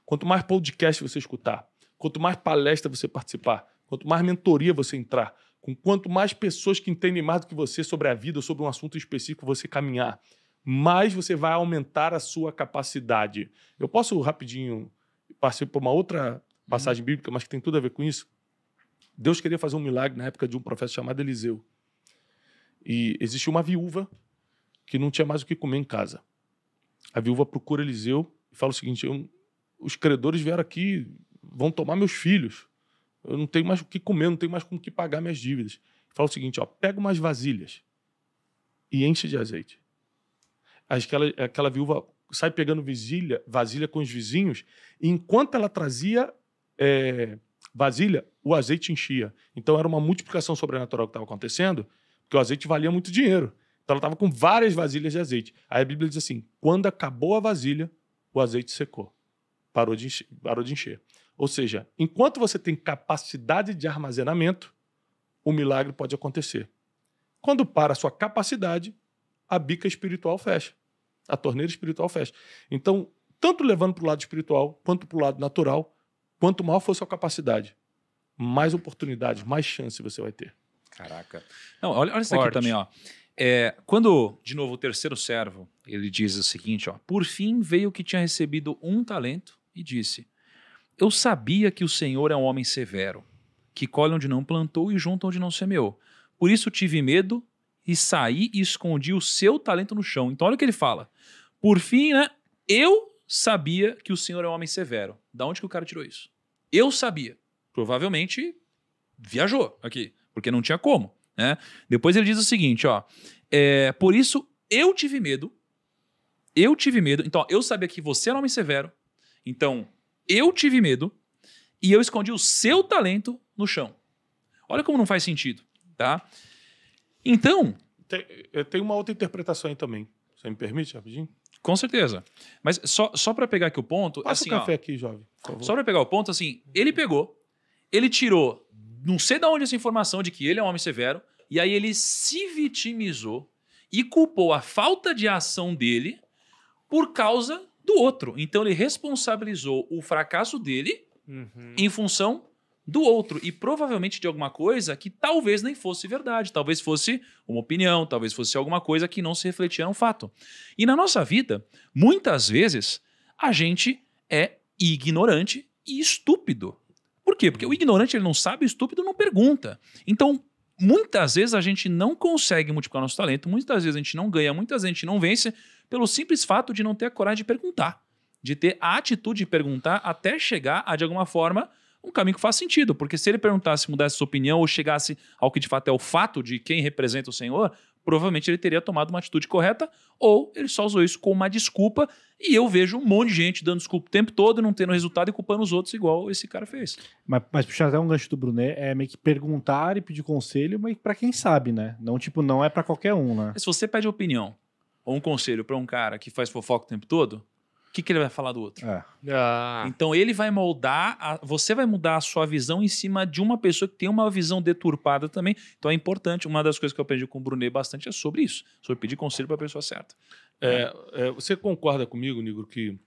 quanto mais podcast você escutar, quanto mais palestra você participar, quanto mais mentoria você entrar, com quanto mais pessoas que entendem mais do que você sobre a vida, sobre um assunto específico, você caminhar, mais você vai aumentar a sua capacidade. Eu posso rapidinho passar por uma outra passagem bíblica, mas que tem tudo a ver com isso? Deus queria fazer um milagre na época de um profeta chamado Eliseu. E existia uma viúva que não tinha mais o que comer em casa. A viúva procura Eliseu e fala o seguinte: os credores vieram aqui, vão tomar meus filhos. Eu não tenho mais o que comer, não tenho mais como que pagar minhas dívidas. Fala o seguinte: pega umas vasilhas e enche de azeite. Aquela viúva sai pegando vasilha com os vizinhos, e enquanto ela trazia... vasilha, o azeite enchia. Então era uma multiplicação sobrenatural que estava acontecendo, porque o azeite valia muito dinheiro. Então ela estava com várias vasilhas de azeite. Aí a Bíblia diz assim: quando acabou a vasilha, o azeite secou. Parou de encher. Ou seja, enquanto você tem capacidade de armazenamento, o milagre pode acontecer. Quando para a sua capacidade, a bica espiritual fecha. A torneira espiritual fecha. Então, tanto levando para o lado espiritual, quanto para o lado natural, quanto maior for a sua capacidade, mais oportunidades, mais chance você vai ter. Caraca. Não, olha isso aqui também, ó. Quando, de novo, o terceiro servo, ele diz o seguinte, ó: por fim veio o que tinha recebido 1 talento e disse: eu sabia que o Senhor é um homem severo, que colhe onde não plantou e junta onde não semeou. Por isso tive medo e saí e escondi o seu talento no chão. Então olha o que ele fala. Por fim, né, eu sabia que o Senhor é um homem severo. Da onde que o cara tirou isso? Eu sabia. Provavelmente viajou aqui, porque não tinha como, né? Depois ele diz o seguinte, ó: por isso eu tive medo. Eu tive medo. Então, ó, eu sabia que você era um homem severo. Então, eu tive medo e eu escondi o seu talento no chão. Olha como não faz sentido, tá? Então... Tem uma outra interpretação aí também. Você me permite, rapidinho? Com certeza. Mas só para pegar aqui o ponto... Passa assim, o café, ó, aqui, jovem. Só para pegar o ponto, assim, ele pegou, ele tirou, não sei de onde essa informação de que ele é um homem severo, e aí ele se vitimizou e culpou a falta de ação dele por causa do outro. Então ele responsabilizou o fracasso dele em função do outro, e provavelmente de alguma coisa que talvez nem fosse verdade, talvez fosse uma opinião, talvez fosse alguma coisa que não se refletia no fato. E na nossa vida, muitas vezes, a gente é ignorante e estúpido. Por quê? Porque o ignorante ele não sabe, o estúpido não pergunta. Então, muitas vezes a gente não consegue multiplicar nosso talento, muitas vezes a gente não ganha, muitas vezes a gente não vence, pelo simples fato de não ter a coragem de perguntar, de ter a atitude de perguntar até chegar a, de alguma forma, um caminho que faz sentido, porque se ele perguntasse, mudasse sua opinião ou chegasse ao que de fato é o fato de quem representa o Senhor, provavelmente ele teria tomado uma atitude correta, ou ele só usou isso como uma desculpa, e eu vejo um monte de gente dando desculpa o tempo todo, não tendo resultado e culpando os outros igual esse cara fez. Mas puxar até um gancho do Brunet, é meio que perguntar e pedir conselho, mas pra quem sabe, né? Não, tipo, não é pra qualquer um, né? Se você pede opinião ou um conselho pra um cara que faz fofoca o tempo todo, o que ele vai falar do outro? Então ele vai moldar, você vai mudar a sua visão em cima de uma pessoa que tem uma visão deturpada também. Então é importante, uma das coisas que eu aprendi com o Brunet bastante é sobre isso, sobre pedir conselho para a pessoa certa. Você concorda comigo, Nigro, que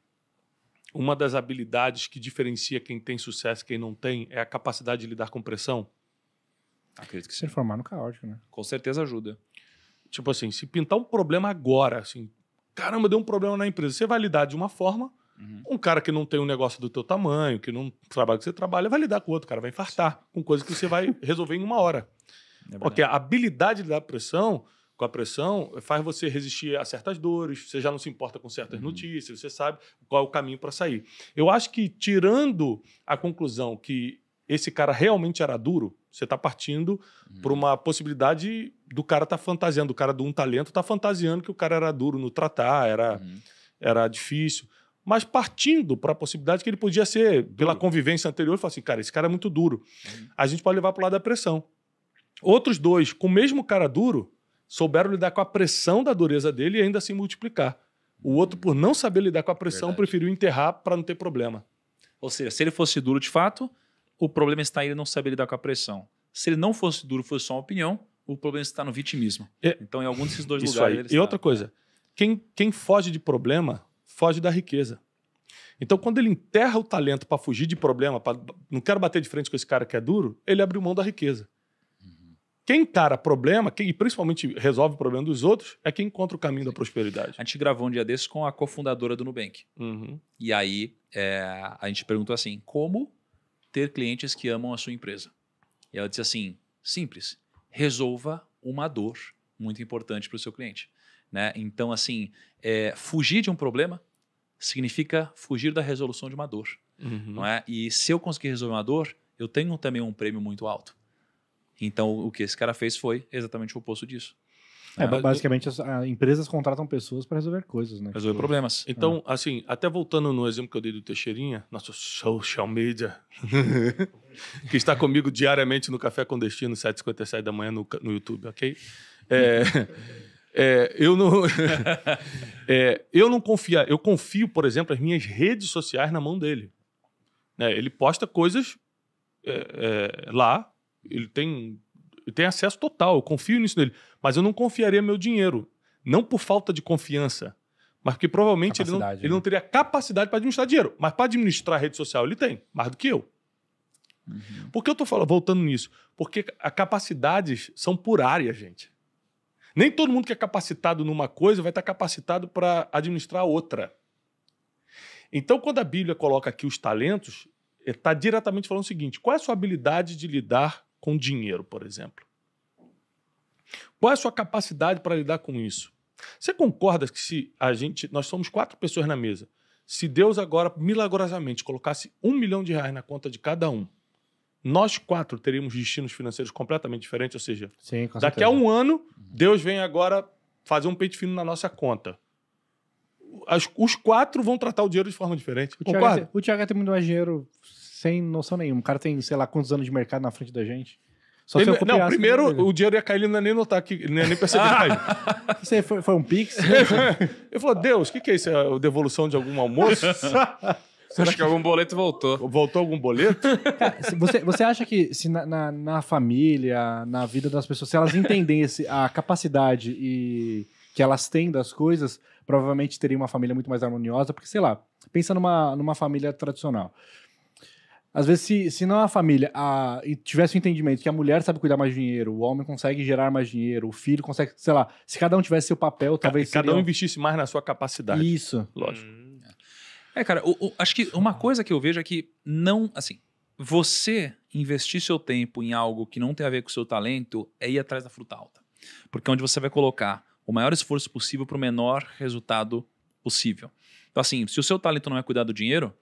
Uma das habilidades que diferencia quem tem sucesso e quem não tem é a capacidade de lidar com pressão? Acredito que sim. Se formar no caótico, né? Com certeza ajuda. Tipo assim, se pintar um problema agora, assim, caramba, deu um problema na empresa, você vai lidar de uma forma, um cara que não tem um negócio do teu tamanho, que não trabalha que você trabalha, vai lidar com o outro, cara vai infartar com coisa que você vai resolver em uma hora. Porque a habilidade de lidar com a pressão faz você resistir a certas dores, você já não se importa com certas notícias, você sabe qual é o caminho para sair. Eu acho que tirando a conclusão que esse cara realmente era duro, você está partindo para uma possibilidade do cara estar fantasiando, o cara de um talento está fantasiando que o cara era duro no tratar, era difícil, mas partindo para a possibilidade que ele podia ser, pela convivência anterior, falar assim, cara, esse cara é muito duro. A gente pode levar para o lado da pressão. Outros dois, com o mesmo cara duro, souberam lidar com a pressão da dureza dele e ainda assim multiplicar. O outro, por não saber lidar com a pressão, preferiu enterrar para não ter problema. Ou seja, se ele fosse duro de fato, o problema está em ele não saber lidar com a pressão. Se ele não fosse duro, fosse só uma opinião, o problema está no vitimismo. Então, em algum desses dois lugares... Ele está, e outra coisa, quem foge de problema, foge da riqueza. Então, quando ele enterra o talento para fugir de problema, pra, não quero bater de frente com esse cara que é duro, ele abriu mão da riqueza. Quem encara problema, e principalmente resolve o problema dos outros, é quem encontra o caminho da prosperidade. A gente gravou um dia desses com a cofundadora do Nubank. E aí a gente perguntou assim, como ter clientes que amam a sua empresa? E ela disse assim, simples, resolva uma dor muito importante para o seu cliente. Né? Então, assim, fugir de um problema significa fugir da resolução de uma dor. Não é? E se eu conseguir resolver uma dor, eu tenho também um prêmio muito alto. Então, o que esse cara fez foi exatamente o oposto disso. Basicamente, as empresas contratam pessoas para resolver coisas, né? Resolver problemas. Então, assim, até voltando no exemplo que eu dei do Teixeirinha, nosso social media, que está comigo diariamente no Café com Destino, 7h57 da manhã no YouTube, ok? Eu confio, por exemplo, as minhas redes sociais na mão dele. Né? Ele posta coisas lá. Ele tem acesso total, eu confio nisso nele. Mas eu não confiaria meu dinheiro. Não por falta de confiança, mas porque provavelmente ele não teria capacidade para administrar dinheiro. Mas para administrar a rede social ele tem, mais do que eu. Por que eu estou voltando nisso? Porque as capacidades são por área, gente. Nem todo mundo que é capacitado numa coisa vai estar capacitado para administrar outra. Então, quando a Bíblia coloca aqui os talentos, está diretamente falando o seguinte, qual é a sua habilidade de lidar com dinheiro, por exemplo? Qual é a sua capacidade para lidar com isso? Você concorda que se nós somos 4 pessoas na mesa, se Deus agora milagrosamente colocasse R$1 milhão na conta de cada um, nós 4 teríamos destinos financeiros completamente diferentes? Ou seja, daqui a um ano, Deus vem agora fazer um pente fino na nossa conta. Os 4 vão tratar o dinheiro de forma diferente. O Thiago tem muito mais dinheiro sem noção nenhuma. O cara tem, sei lá, quantos anos de mercado na frente da gente. Só ele, não, primeiro o dinheiro ia cair, ele não ia nem notar, ele não ia nem perceber. Isso foi um pix? Ele falou, Deus, o que é isso? É devolução de algum almoço? Acho que algum boleto voltou. Voltou algum boleto? Você acha que se na família, na vida das pessoas, se elas entendessem a capacidade que elas têm das coisas... provavelmente teria uma família muito mais harmoniosa, porque, sei lá, pensa numa família tradicional. Às vezes, se não a família tivesse o entendimento que a mulher sabe cuidar mais de dinheiro, o homem consegue gerar mais dinheiro, o filho consegue, sei lá, se cada um tivesse seu papel, talvez cada um investisse mais na sua capacidade. Isso. Lógico. Cara, acho que uma coisa que eu vejo é que não, assim, você investir seu tempo em algo que não tem a ver com o seu talento é ir atrás da fruta alta. Porque onde você vai colocar o maior esforço possível para o menor resultado possível. Então, assim, se o seu talento não é cuidar do dinheiro,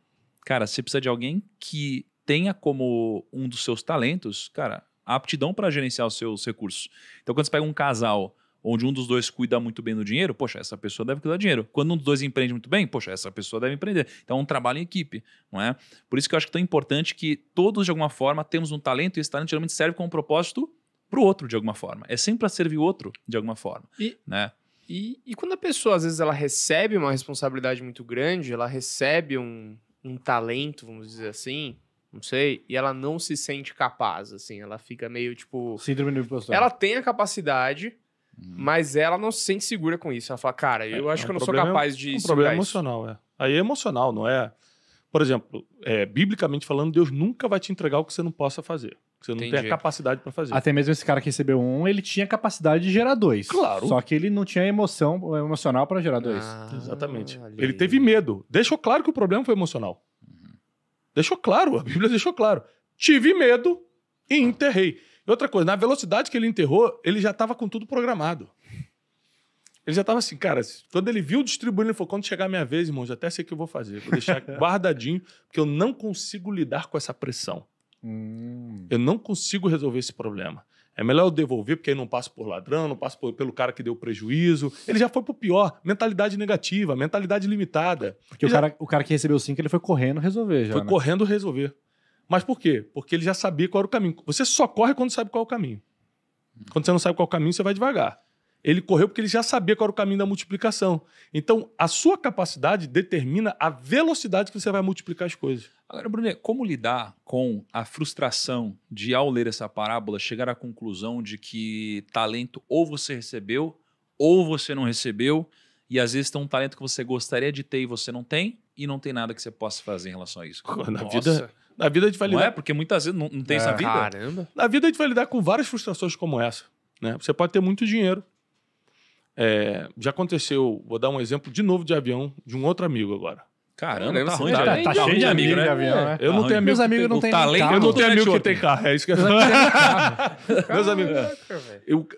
cara, você precisa de alguém que tenha como um dos seus talentos, cara, a aptidão para gerenciar os seus recursos. Então, quando você pega um casal onde um dos dois cuida muito bem do dinheiro, poxa, essa pessoa deve cuidar do dinheiro. Quando um dos dois empreende muito bem, poxa, essa pessoa deve empreender. Então, é um trabalho em equipe, não é? Por isso que eu acho que é tão importante que todos, de alguma forma, temos um talento e esse talento geralmente serve como um propósito para o outro, de alguma forma. É sempre para servir o outro, de alguma forma. Né? E quando a pessoa, às vezes, ela recebe uma responsabilidade muito grande, ela recebe um talento, vamos dizer assim, não sei, e ela não se sente capaz, assim, ela fica meio, tipo... síndrome do impostor. Ela tem a capacidade, mas ela não se sente segura com isso. Ela fala, cara, eu acho que eu não sou capaz de... É um problema emocional, isso. Aí é emocional, não é... Por exemplo, biblicamente falando, Deus nunca vai te entregar o que você não possa fazer. Que você não tem a capacidade para fazer. Até mesmo esse cara que recebeu um, ele tinha capacidade de gerar dois. Claro. Só que ele não tinha emocional para gerar dois. Exatamente. Ali. Ele teve medo. Deixou claro que o problema foi emocional. Uhum. Deixou claro, a Bíblia deixou claro. Tive medo e enterrei. E outra coisa, na velocidade que ele enterrou, ele já estava com tudo programado. Ele já estava assim, cara, quando ele viu distribuindo, ele falou, quando chegar a minha vez, irmão, já até sei o que eu vou fazer. Vou deixar guardadinho, porque eu não consigo lidar com essa pressão. Eu não consigo resolver esse problema. É melhor eu devolver, porque aí não passo por ladrão, não passo pelo cara que deu prejuízo. Ele já foi pro pior. Mentalidade negativa, mentalidade limitada. Porque o cara que recebeu 5, ele foi correndo resolver já, correndo resolver. Mas por quê? Porque ele já sabia qual era o caminho. Você só corre quando sabe qual é o caminho. Quando você não sabe qual é o caminho, você vai devagar. Ele correu porque ele já sabia qual era o caminho da multiplicação. Então, a sua capacidade determina a velocidade que você vai multiplicar as coisas. Agora, Brunet, como lidar com a frustração de, ao ler essa parábola, chegar à conclusão de que talento ou você recebeu ou você não recebeu, e às vezes tem um talento que você gostaria de ter e você não tem, e não tem nada que você possa fazer em relação a isso? Na vida a gente vai lidar... Não é? Porque muitas vezes não tem essa vida. Caramba. Na vida a gente vai lidar com várias frustrações como essa, né? Você pode ter muito dinheiro. Já aconteceu, vou dar um exemplo de novo de avião, de um outro amigo agora. Caramba, tá ruim. Tá cheio de amigo, né? De avião, né? Eu não tenho amigo. Meus amigos não têm carro. Eu não tenho amigo que tem carro. É isso que eu falo. Meus amigos.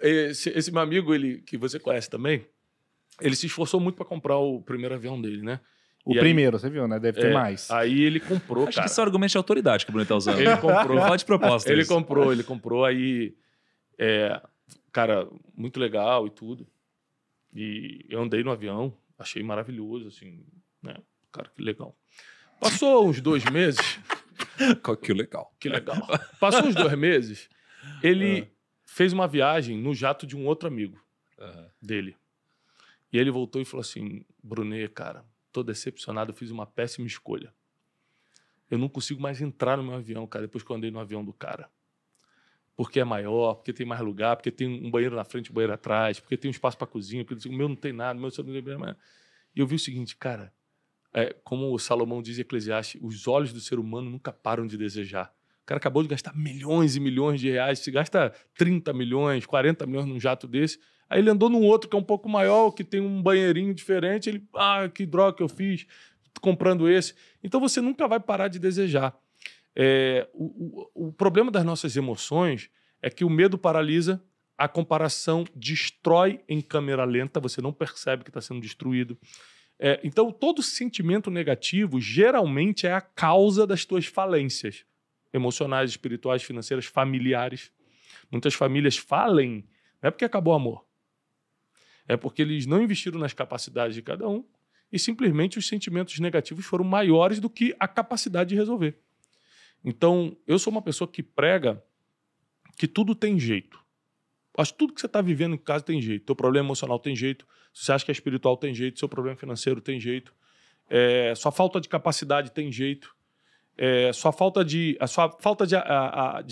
Esse meu amigo, ele, que você conhece também, ele se esforçou muito para comprar o primeiro avião dele, né? O primeiro, aí, você viu, né? Deve ter mais. Aí ele comprou, cara. Acho que esse argumento de autoridade que o Brunet tá usando. Ele comprou. Fala de proposta. Ele comprou. Aí, cara, muito legal e tudo. E eu andei no avião, achei maravilhoso, assim, né? Cara, que legal. Passou uns 2 meses... Que legal. Passou uns 2 meses, ele fez uma viagem no jato de um outro amigo dele. E ele voltou e falou assim, Brunet, cara, tô decepcionado, eu fiz uma péssima escolha. Eu não consigo mais entrar no meu avião, cara, depois que eu andei no avião do cara. Porque é maior, porque tem mais lugar, porque tem um banheiro na frente, um banheiro atrás, porque tem um espaço para cozinha, porque o meu não tem nada, o meu não tem nada. E eu vi o seguinte, cara, como o Salomão diz em Eclesiastes, os olhos do ser humano nunca param de desejar. O cara acabou de gastar milhões e milhões de reais, se gasta 30 milhões, 40 milhões num jato desse, aí ele andou num outro que é um pouco maior, que tem um banheirinho diferente, ele, que droga que eu fiz, comprando esse. Então você nunca vai parar de desejar. O problema das nossas emoções é que o medo paralisa, a comparação destrói em câmera lenta, você não percebe que está sendo destruído. Então, todo sentimento negativo geralmente é a causa das tuas falências emocionais, espirituais, financeiras, familiares. Muitas famílias falem, não é porque acabou o amor, é porque eles não investiram nas capacidades de cada um e simplesmente os sentimentos negativos foram maiores do que a capacidade de resolver. Então, eu sou uma pessoa que prega que tudo tem jeito. Acho que tudo que você está vivendo em casa tem jeito. Teu problema emocional tem jeito. Se você acha que é espiritual, tem jeito. Seu problema financeiro tem jeito. Sua falta de capacidade tem jeito. A sua falta de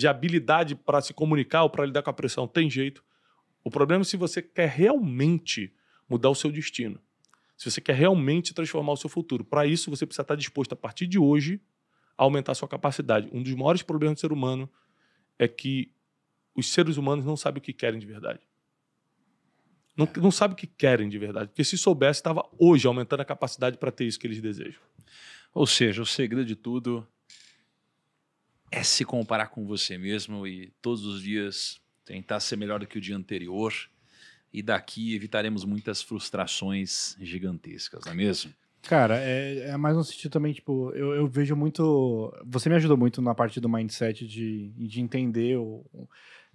habilidade para se comunicar ou para lidar com a pressão tem jeito. O problema é se você quer realmente mudar o seu destino. Se você quer realmente transformar o seu futuro. Para isso, você precisa estar disposto, a partir de hoje, aumentar a sua capacidade. Um dos maiores problemas do ser humano é que os seres humanos não sabem o que querem de verdade. Não sabem o que querem de verdade. Porque se soubesse, estava hoje aumentando a capacidade para ter isso que eles desejam. Ou seja, o segredo de tudo é se comparar com você mesmo e todos os dias tentar ser melhor do que o dia anterior. E daqui evitaremos muitas frustrações gigantescas, não é mesmo? Cara, é mais um sentido também, tipo, eu vejo muito... Você me ajudou muito na parte do mindset de entender...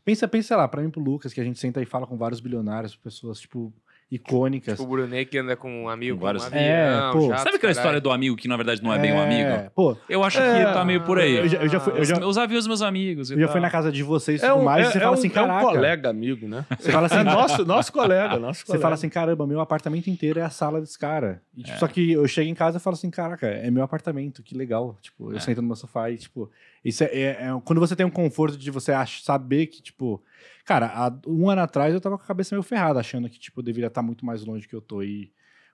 Pensa, sei lá, pra mim pro Lucas, que a gente senta e fala com vários bilionários, pessoas, tipo, icônicas. Tipo o Brunet que anda com um amigo, com vários... Sabe aquela história do amigo que, na verdade, não é bem um amigo? Pô, eu acho que tá meio por aí. Eu já vi os meus amigos. Eu já fui na casa de vocês e tudo mais, e você fala assim, caraca... É um colega amigo, né? Você fala assim, nosso colega. Você fala assim, caramba, meu apartamento inteiro é a sala desse cara. E, tipo, só que eu chego em casa e falo assim, caraca, é meu apartamento, que legal. Tipo, eu sento no meu sofá e, tipo... Isso quando você tem um conforto de você saber que, tipo... Cara, um ano atrás eu tava com a cabeça meio ferrada, achando que, tipo, eu deveria estar muito mais longe que eu tô. E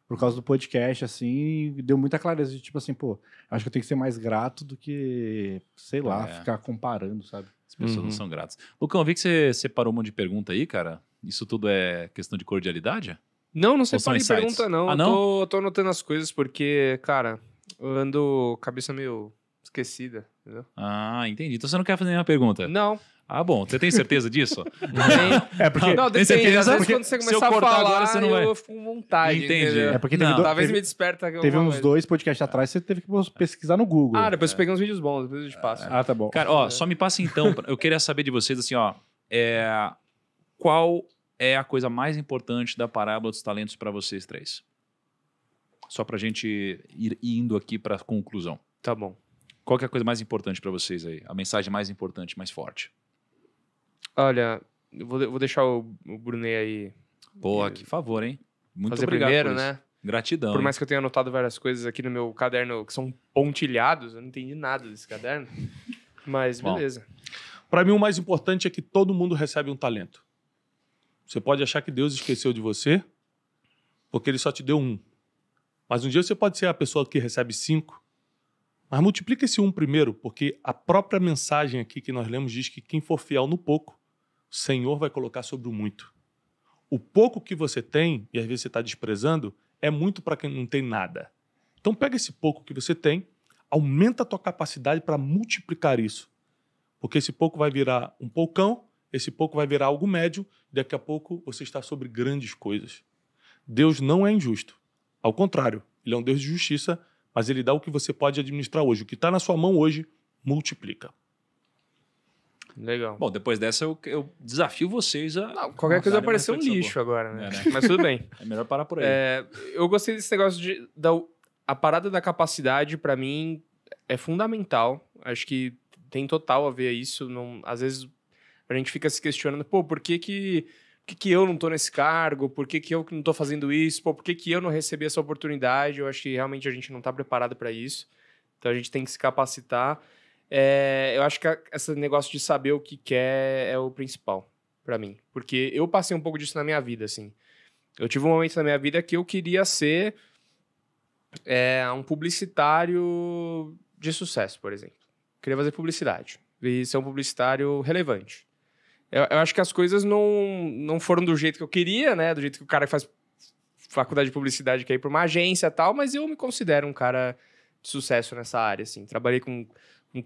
por causa do podcast, assim, deu muita clareza de tipo assim, pô, acho que eu tenho que ser mais grato do que, sei lá, ficar comparando, sabe? As pessoas não são gratas. Lucão, eu vi que você separou um monte de pergunta aí, cara. Isso tudo é questão de cordialidade? Não, não separei pergunta, não. Ah, não? Eu tô anotando as coisas porque, cara, eu ando cabeça meio esquecida, entendeu? Ah, entendi. Então você não quer fazer nenhuma pergunta? Não. Ah, bom. Você tem certeza disso? É porque... Não, tem certeza. Às vezes quando você começar a falar, agora, você não vai... eu fico com vontade. Entendi. É porque teve me desperta... Teve uns 2 podcasts atrás, você teve que pesquisar no Google. Ah, depois eu peguei uns vídeos bons, depois eu te passo. Ah, tá bom. Cara, ó, só me passa então. Eu queria saber de vocês, assim, ó... Qual é a coisa mais importante da Parábola dos Talentos para vocês 3? Só pra gente ir indo aqui pra conclusão. Tá bom. Qual que é a coisa mais importante pra vocês aí? A mensagem mais importante, mais forte? Olha, eu vou deixar o Brunet aí. Pô, que favor, hein? Muito fazer obrigado primeiro, né? Gratidão. Por mais que eu tenha anotado várias coisas aqui no meu caderno que são pontilhados, eu não entendi nada desse caderno. Mas beleza. Pra mim, o mais importante é que todo mundo recebe um talento. Você pode achar que Deus esqueceu de você, porque ele só te deu um. Mas um dia você pode ser a pessoa que recebe 5. Mas multiplica esse 1 primeiro, porque a própria mensagem aqui que nós lemos diz que quem for fiel no pouco, o Senhor vai colocar sobre o muito. O pouco que você tem, e às vezes você está desprezando, é muito para quem não tem nada. Então pega esse pouco que você tem, aumenta a tua capacidade para multiplicar isso. Porque esse pouco vai virar um poucão, esse pouco vai virar algo médio, daqui a pouco você está sobre grandes coisas. Deus não é injusto. Ao contrário, ele é um Deus de justiça, mas ele dá o que você pode administrar hoje. O que está na sua mão hoje, multiplica. Legal. Bom, depois dessa eu desafio vocês a... Não, qualquer coisa apareceu um lixo agora, né? É, né? Mas tudo bem. É melhor parar por aí. Eu gostei desse negócio a parada da capacidade, para mim, é fundamental. Acho que tem total a ver isso. Não, às vezes... A gente fica se questionando, pô, por que eu não tô nesse cargo? Por que eu não tô fazendo isso? Pô, por que eu não recebi essa oportunidade? Eu acho que realmente a gente não tá preparado para isso. Então a gente tem que se capacitar. Eu acho que esse negócio de saber o que quer é o principal para mim. Porque eu passei um pouco disso na minha vida, assim. Eu tive um momento na minha vida que eu queria ser um publicitário de sucesso, por exemplo. Eu queria fazer publicidade e ser um publicitário relevante. Eu acho que as coisas não foram do jeito que eu queria, né? Do jeito que o cara que faz faculdade de publicidade quer ir para uma agência e tal, mas eu me considero um cara de sucesso nessa área, assim. Trabalhei com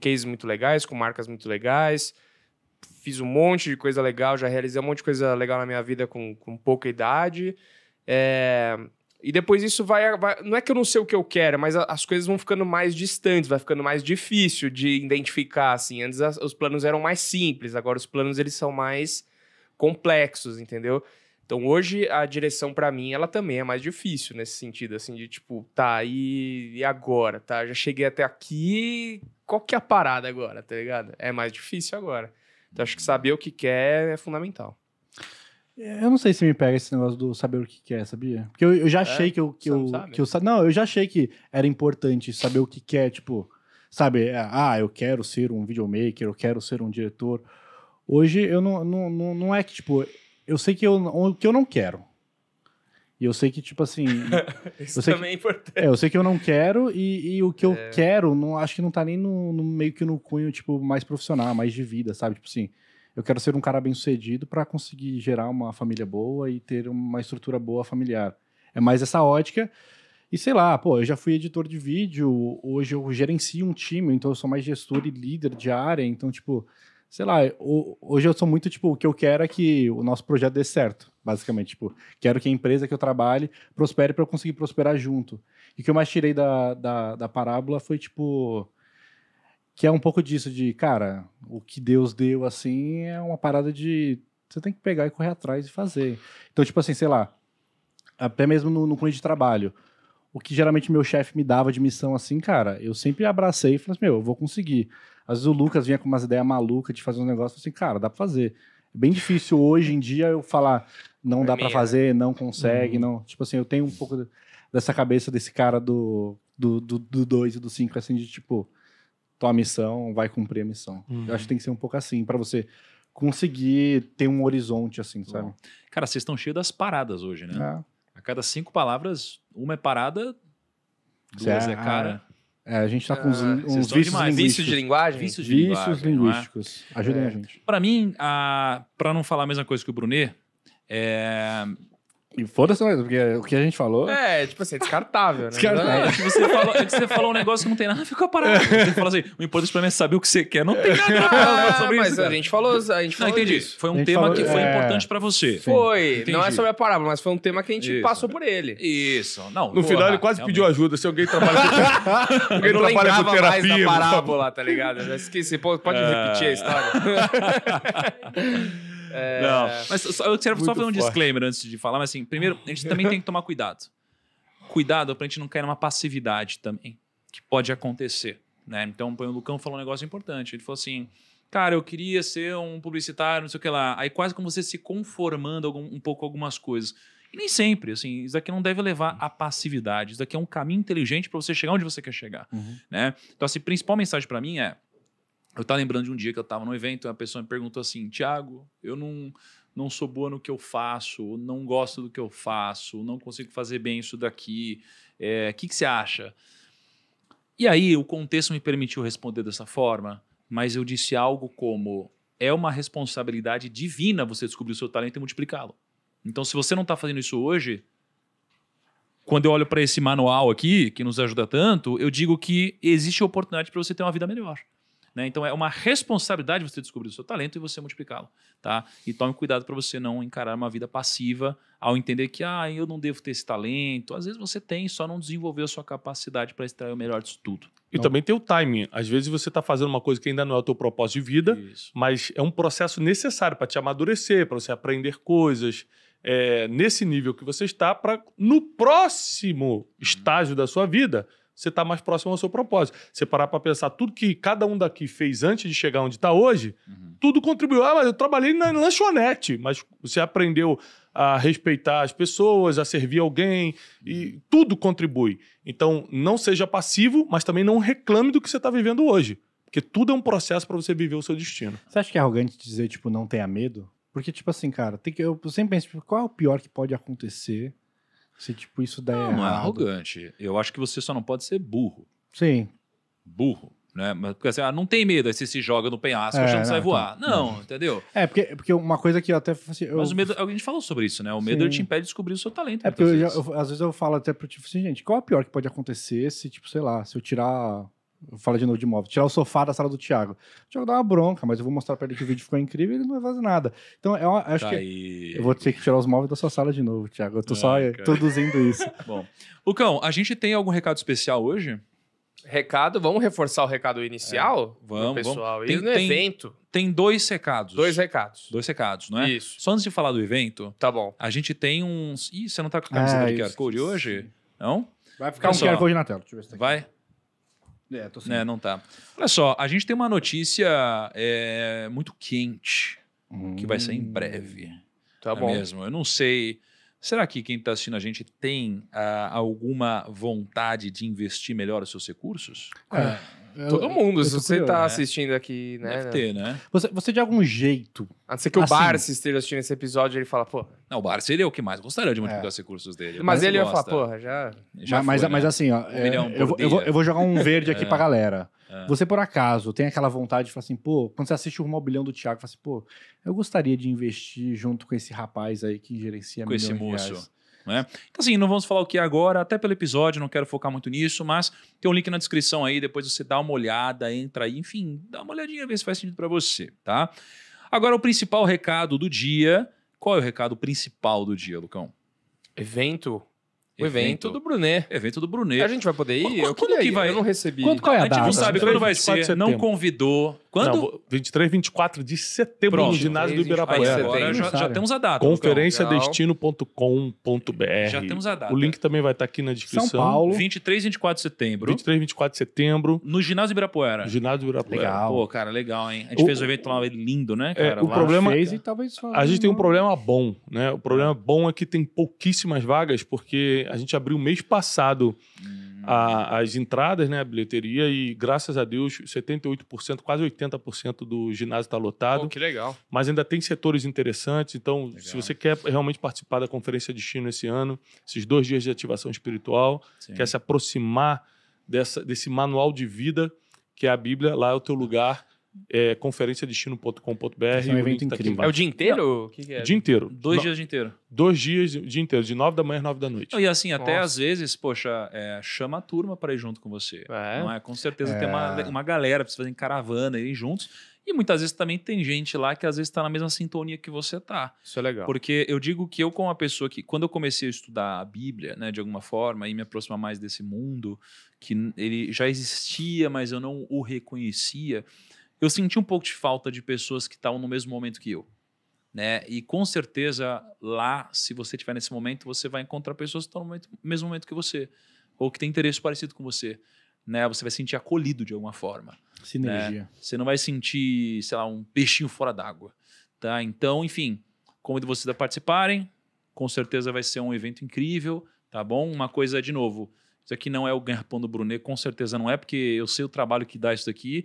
cases muito legais, com marcas muito legais, fiz um monte de coisa legal, já realizei um monte de coisa legal na minha vida com pouca idade. E depois isso vai... Não é que eu não sei o que eu quero, mas as coisas vão ficando mais distantes, vai ficando mais difícil de identificar, assim. Antes os planos eram mais simples, agora os planos eles são mais complexos, entendeu? Então hoje a direção pra mim, ela também é mais difícil nesse sentido, assim, de tipo, tá, e agora, tá? Já cheguei até aqui, qual que é a parada agora, tá ligado? É mais difícil agora. Então acho que saber o que quer é fundamental. Eu não sei se me pega esse negócio do saber o que quer, sabia? Porque eu já achei eu já achei que era importante saber o que quer, tipo, sabe? Eu quero ser um videomaker, eu quero ser um diretor. Hoje, eu não é que, tipo, eu sei que o que eu não quero. E eu sei que, tipo assim... Isso também é importante. Eu sei que eu não quero e o que eu quero, não, acho que não tá nem no meio que no cunho, tipo, mais profissional, mais de vida, sabe? Tipo assim... Eu quero ser um cara bem-sucedido para conseguir gerar uma família boa e ter uma estrutura boa familiar. É mais essa ótica. E sei lá, pô, eu já fui editor de vídeo, hoje eu gerencio um time, então eu sou mais gestor e líder de área. Então, tipo, sei lá, hoje eu sou muito, tipo, o que eu quero é que o nosso projeto dê certo, basicamente. Tipo, quero que a empresa que eu trabalhe prospere para eu conseguir prosperar junto. E o que eu mais tirei da parábola foi, tipo... Que é um pouco disso de, cara, o que Deus deu, assim, é uma parada de... Você tem que pegar e correr atrás e fazer. Então, tipo assim, sei lá, até mesmo no cunho de trabalho, o que geralmente meu chefe me dava de missão, assim, cara, eu sempre abracei e falei assim, eu vou conseguir. Às vezes o Lucas vinha com umas ideias malucas de fazer um negócio, assim, cara, dá pra fazer. É bem difícil hoje em dia eu falar, não dá pra fazer, não consegue, não... Tipo assim, eu tenho um pouco dessa cabeça desse cara do 2 e do 5, assim, de tipo... Tua missão, vai cumprir a missão. Eu acho que tem que ser um pouco assim, pra você conseguir ter um horizonte assim, sabe? Cara, vocês estão cheios das paradas hoje, né? É. cada 5 palavras, uma é parada, 2 é cara. É, a gente está com uns vícios de linguagem. Vícios linguísticos. É? Ajudem a gente. Para mim, para não falar a mesma coisa que o Brunet, E foda-se, porque o que a gente falou... tipo assim, é descartável, né? Descartável. É que você falou um negócio que não tem nada a ver com a parada. Você falou assim, o importante pra mim é saber o que você quer. Não tem nada a ver sobre isso. Mas a gente falou disso. Foi um tema que foi importante pra você. Foi. Entendi. Não é sobre a parábola, mas foi um tema que a gente passou por ele. Isso. Não, no final ele quase pediu ajuda. Se alguém trabalha com terapia... Eu não lembrava mais da parábola, tá ligado? Eu já esqueci. Pode repetir a história. Não, mas eu quero só fazer um disclaimer antes de falar, mas assim, primeiro, a gente também tem que tomar cuidado. Cuidado pra gente não cair numa passividade também, que pode acontecer, né? Então, o Lucão falou um negócio importante, ele falou assim, cara, eu queria ser um publicitário, não sei o que lá, aí quase como você se conformando um pouco algumas coisas. E nem sempre, assim, isso daqui não deve levar à passividade, isso daqui é um caminho inteligente pra você chegar onde você quer chegar, né? Então, assim, a principal mensagem pra mim é, eu tava lembrando de um dia que eu tava num evento, uma pessoa me perguntou assim, Tiago, eu não sou boa no que eu faço, não gosto do que eu faço, não consigo fazer bem isso daqui, que você acha? E aí o contexto me permitiu responder dessa forma, mas eu disse algo como, é uma responsabilidade divina você descobrir o seu talento e multiplicá-lo. Então se você não tá fazendo isso hoje, quando eu olho para esse manual aqui, que nos ajuda tanto, eu digo que existe oportunidade para você ter uma vida melhor. Né? Então, é uma responsabilidade você descobrir o seu talento e você multiplicá-lo. Tá? E tome cuidado para você não encarar uma vida passiva ao entender que eu não devo ter esse talento. Às vezes você tem, só não desenvolveu a sua capacidade para extrair o melhor disso tudo. E não. Também tem o timing. Às vezes você está fazendo uma coisa que ainda não é o teu propósito de vida, mas é um processo necessário para te amadurecer, para você aprender coisas nesse nível que você está, para no próximo estágio da sua vida... você está mais próximo ao seu propósito. Você parar para pensar, tudo que cada um daqui fez antes de chegar onde está hoje, tudo contribuiu. Mas eu trabalhei na lanchonete, mas você aprendeu a respeitar as pessoas, a servir alguém, e tudo contribui. Então, não seja passivo, mas também não reclame do que você está vivendo hoje. Porque tudo é um processo para você viver o seu destino. Você acha que é arrogante dizer, tipo, não tenha medo? Porque, tipo assim, cara, eu sempre penso, tipo, qual é o pior que pode acontecer? Se, tipo, isso daí não é arrogante. Eu acho que você só não pode ser burro. Sim. Burro, né? Porque assim, não tem medo, aí você se joga no penhasco, achando que você vai voar. Não, entendeu? Porque uma coisa que eu até... Assim, mas o medo, a gente falou sobre isso, né? O medo te impede de descobrir o seu talento. Porque às vezes eu falo até pro tipo assim, gente, qual é a pior que pode acontecer se, tipo, sei lá, se eu tirar... Fala de novo de móvel. Tirar o sofá da sala do Thiago. O Thiago dá uma bronca, mas eu vou mostrar pra ele que o vídeo ficou incrível e ele não vai fazer nada. Então, eu acho que eu vou ter que tirar os móveis da sua sala de novo, Thiago. Eu tô só introduzindo isso. Bom, Lucão, a gente tem algum recado especial hoje? Recado? Vamos reforçar o recado inicial? Vamos, pessoal. Vamos. E no evento? Tem 2 recados. 2 recados. 2 recados, não é? Isso. Só antes de falar do evento... Tá bom. A gente tem uns... Ih, você não tá com a camiseta do QR Code hoje? Não? Vai ficar um QR Code na tela. Deixa eu ver se tá aqui. Vai. Tô sem... não tá. Olha só, a gente tem uma notícia muito quente, que vai sair em breve. Tá bom. Mesmo. Eu não sei, será que quem está assistindo a gente tem alguma vontade de investir melhor os seus recursos? Todo mundo, se você está assistindo aqui, né? Deve ter, né? Você de algum jeito... A não ser que o Barsi esteja assistindo esse episódio, ele fala, pô... Não, o Barsi, ele é o que mais gostaria de multiplicar os recursos dele. Mas ele ia falar, porra, já foi, mas assim, ó, eu vou jogar um verde aqui pra galera. Você, por acaso, tem aquela vontade de falar assim, pô... Quando você assiste o Rumo ao Bilhão do Thiago, fala assim, pô... Eu gostaria de investir junto com esse rapaz aí que gerencia milhões de reais. Com esse moço. Né? Então assim, não vamos falar o que é agora, até pelo episódio, não quero focar muito nisso, mas tem um link na descrição aí, depois você dá uma olhada, entra aí, enfim, dá uma olhadinha, vê se faz sentido para você, tá? Agora o principal recado do dia, qual é o recado principal do dia, Lucão? O evento do Brunet. Evento do Brunet. A gente vai poder ir? Quando que vai? Eu não recebi. Qual é a data? A gente não sabe quando vai ser, não convidou. Quando? Não, 23, 24 de setembro, no ginásio do Ibirapuera. Agora já temos a data. Conferenciadestino.com.br. Já temos a data. O link também vai estar aqui na descrição. São Paulo. 23, 24 de setembro. 23, 24 de setembro. No ginásio do Ibirapuera. No ginásio do Ibirapuera. Legal. Pô, cara, legal, hein? A gente fez um evento lá lindo, né, cara? O problema... A gente tem um problema bom, né? O problema bom é que tem pouquíssimas vagas, porque a gente abriu mês passado as entradas, né, a bilheteria, e graças a Deus 78%, quase 80% do ginásio está lotado. Pô, que legal. Mas ainda tem setores interessantes, então legal. Se você quer realmente participar da Conferência Destino esse ano, esses 2 dias de ativação espiritual, sim, quer se aproximar desse manual de vida que é a Bíblia, lá é o teu lugar. É conferenciadestino.com.br. É um evento incrível. É o dia inteiro? O que é? Dia inteiro. 2 dias de inteiro. 2 dias de inteiro, de 9 da manhã às 9 da noite. E assim, nossa, até às vezes, poxa, chama a turma para ir junto com você. É. Não é? Com certeza tem uma galera para vocês fazerem caravana, irem juntos. E muitas vezes também tem gente lá que às vezes está na mesma sintonia que você está. Isso é legal. Porque eu digo que eu, como uma pessoa que, quando eu comecei a estudar a Bíblia, né, de alguma forma, e me aproximar mais desse mundo, que ele já existia, mas eu não o reconhecia, eu senti um pouco de falta de pessoas que estavam no mesmo momento que eu, né? E com certeza lá, se você estiver nesse momento, você vai encontrar pessoas que estão no mesmo momento que você, ou que têm interesse parecido com você, né? Você vai se sentir acolhido de alguma forma. Sinergia. Né? Você não vai sentir, sei lá, um peixinho fora d'água, tá? Então, enfim, convido vocês a participarem. Com certeza vai ser um evento incrível, tá bom? Uma coisa, de novo, isso aqui não é o ganha-pão do Brunet, com certeza não é, porque eu sei o trabalho que dá isso daqui.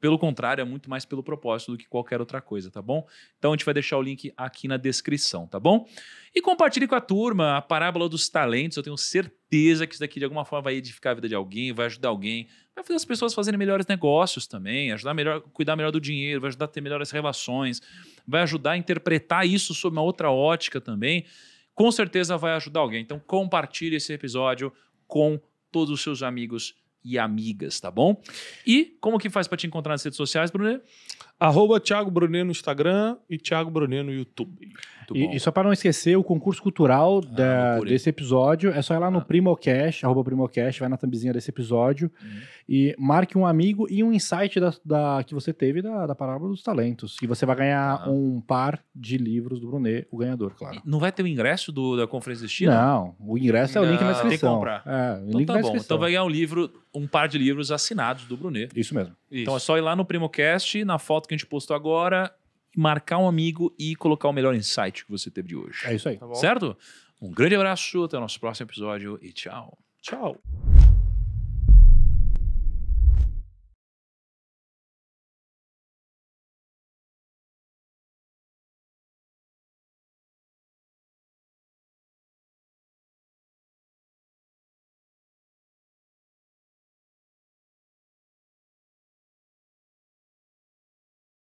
Pelo contrário, é muito mais pelo propósito do que qualquer outra coisa, tá bom? Então a gente vai deixar o link aqui na descrição, tá bom? E compartilhe com a turma a Parábola dos Talentos. Eu tenho certeza que isso daqui de alguma forma vai edificar a vida de alguém, vai ajudar alguém, vai fazer as pessoas fazerem melhores negócios também, ajudar melhor, cuidar melhor do dinheiro, vai ajudar a ter melhores relações, vai ajudar a interpretar isso sob uma outra ótica também. Com certeza vai ajudar alguém. Então compartilhe esse episódio com todos os seus amigos e amigas, tá bom? E como que faz para te encontrar nas redes sociais, Brunet? @Tiago Brunet no Instagram e Tiago Brunet no YouTube. E só para não esquecer, o concurso cultural desse episódio, é só ir lá no PrimoCast, @PrimoCast, vai na thumbzinha desse episódio, e marque um amigo e um insight que você teve da Parábola dos Talentos. E você vai ganhar um par de livros do Brunet, o ganhador, claro. E não vai ter o ingresso da Conferência Destino? Não, o ingresso é o link na descrição. Tem que comprar. Então tá bom, então vai ganhar um par de livros assinados do Brunet. Isso mesmo. Isso. Então é só ir lá no PrimoCast, na foto que a gente postou agora, marcar um amigo e colocar o melhor insight que você teve de hoje. É isso aí. Tá bom. Certo? Um grande abraço, até o nosso próximo episódio e tchau. Tchau.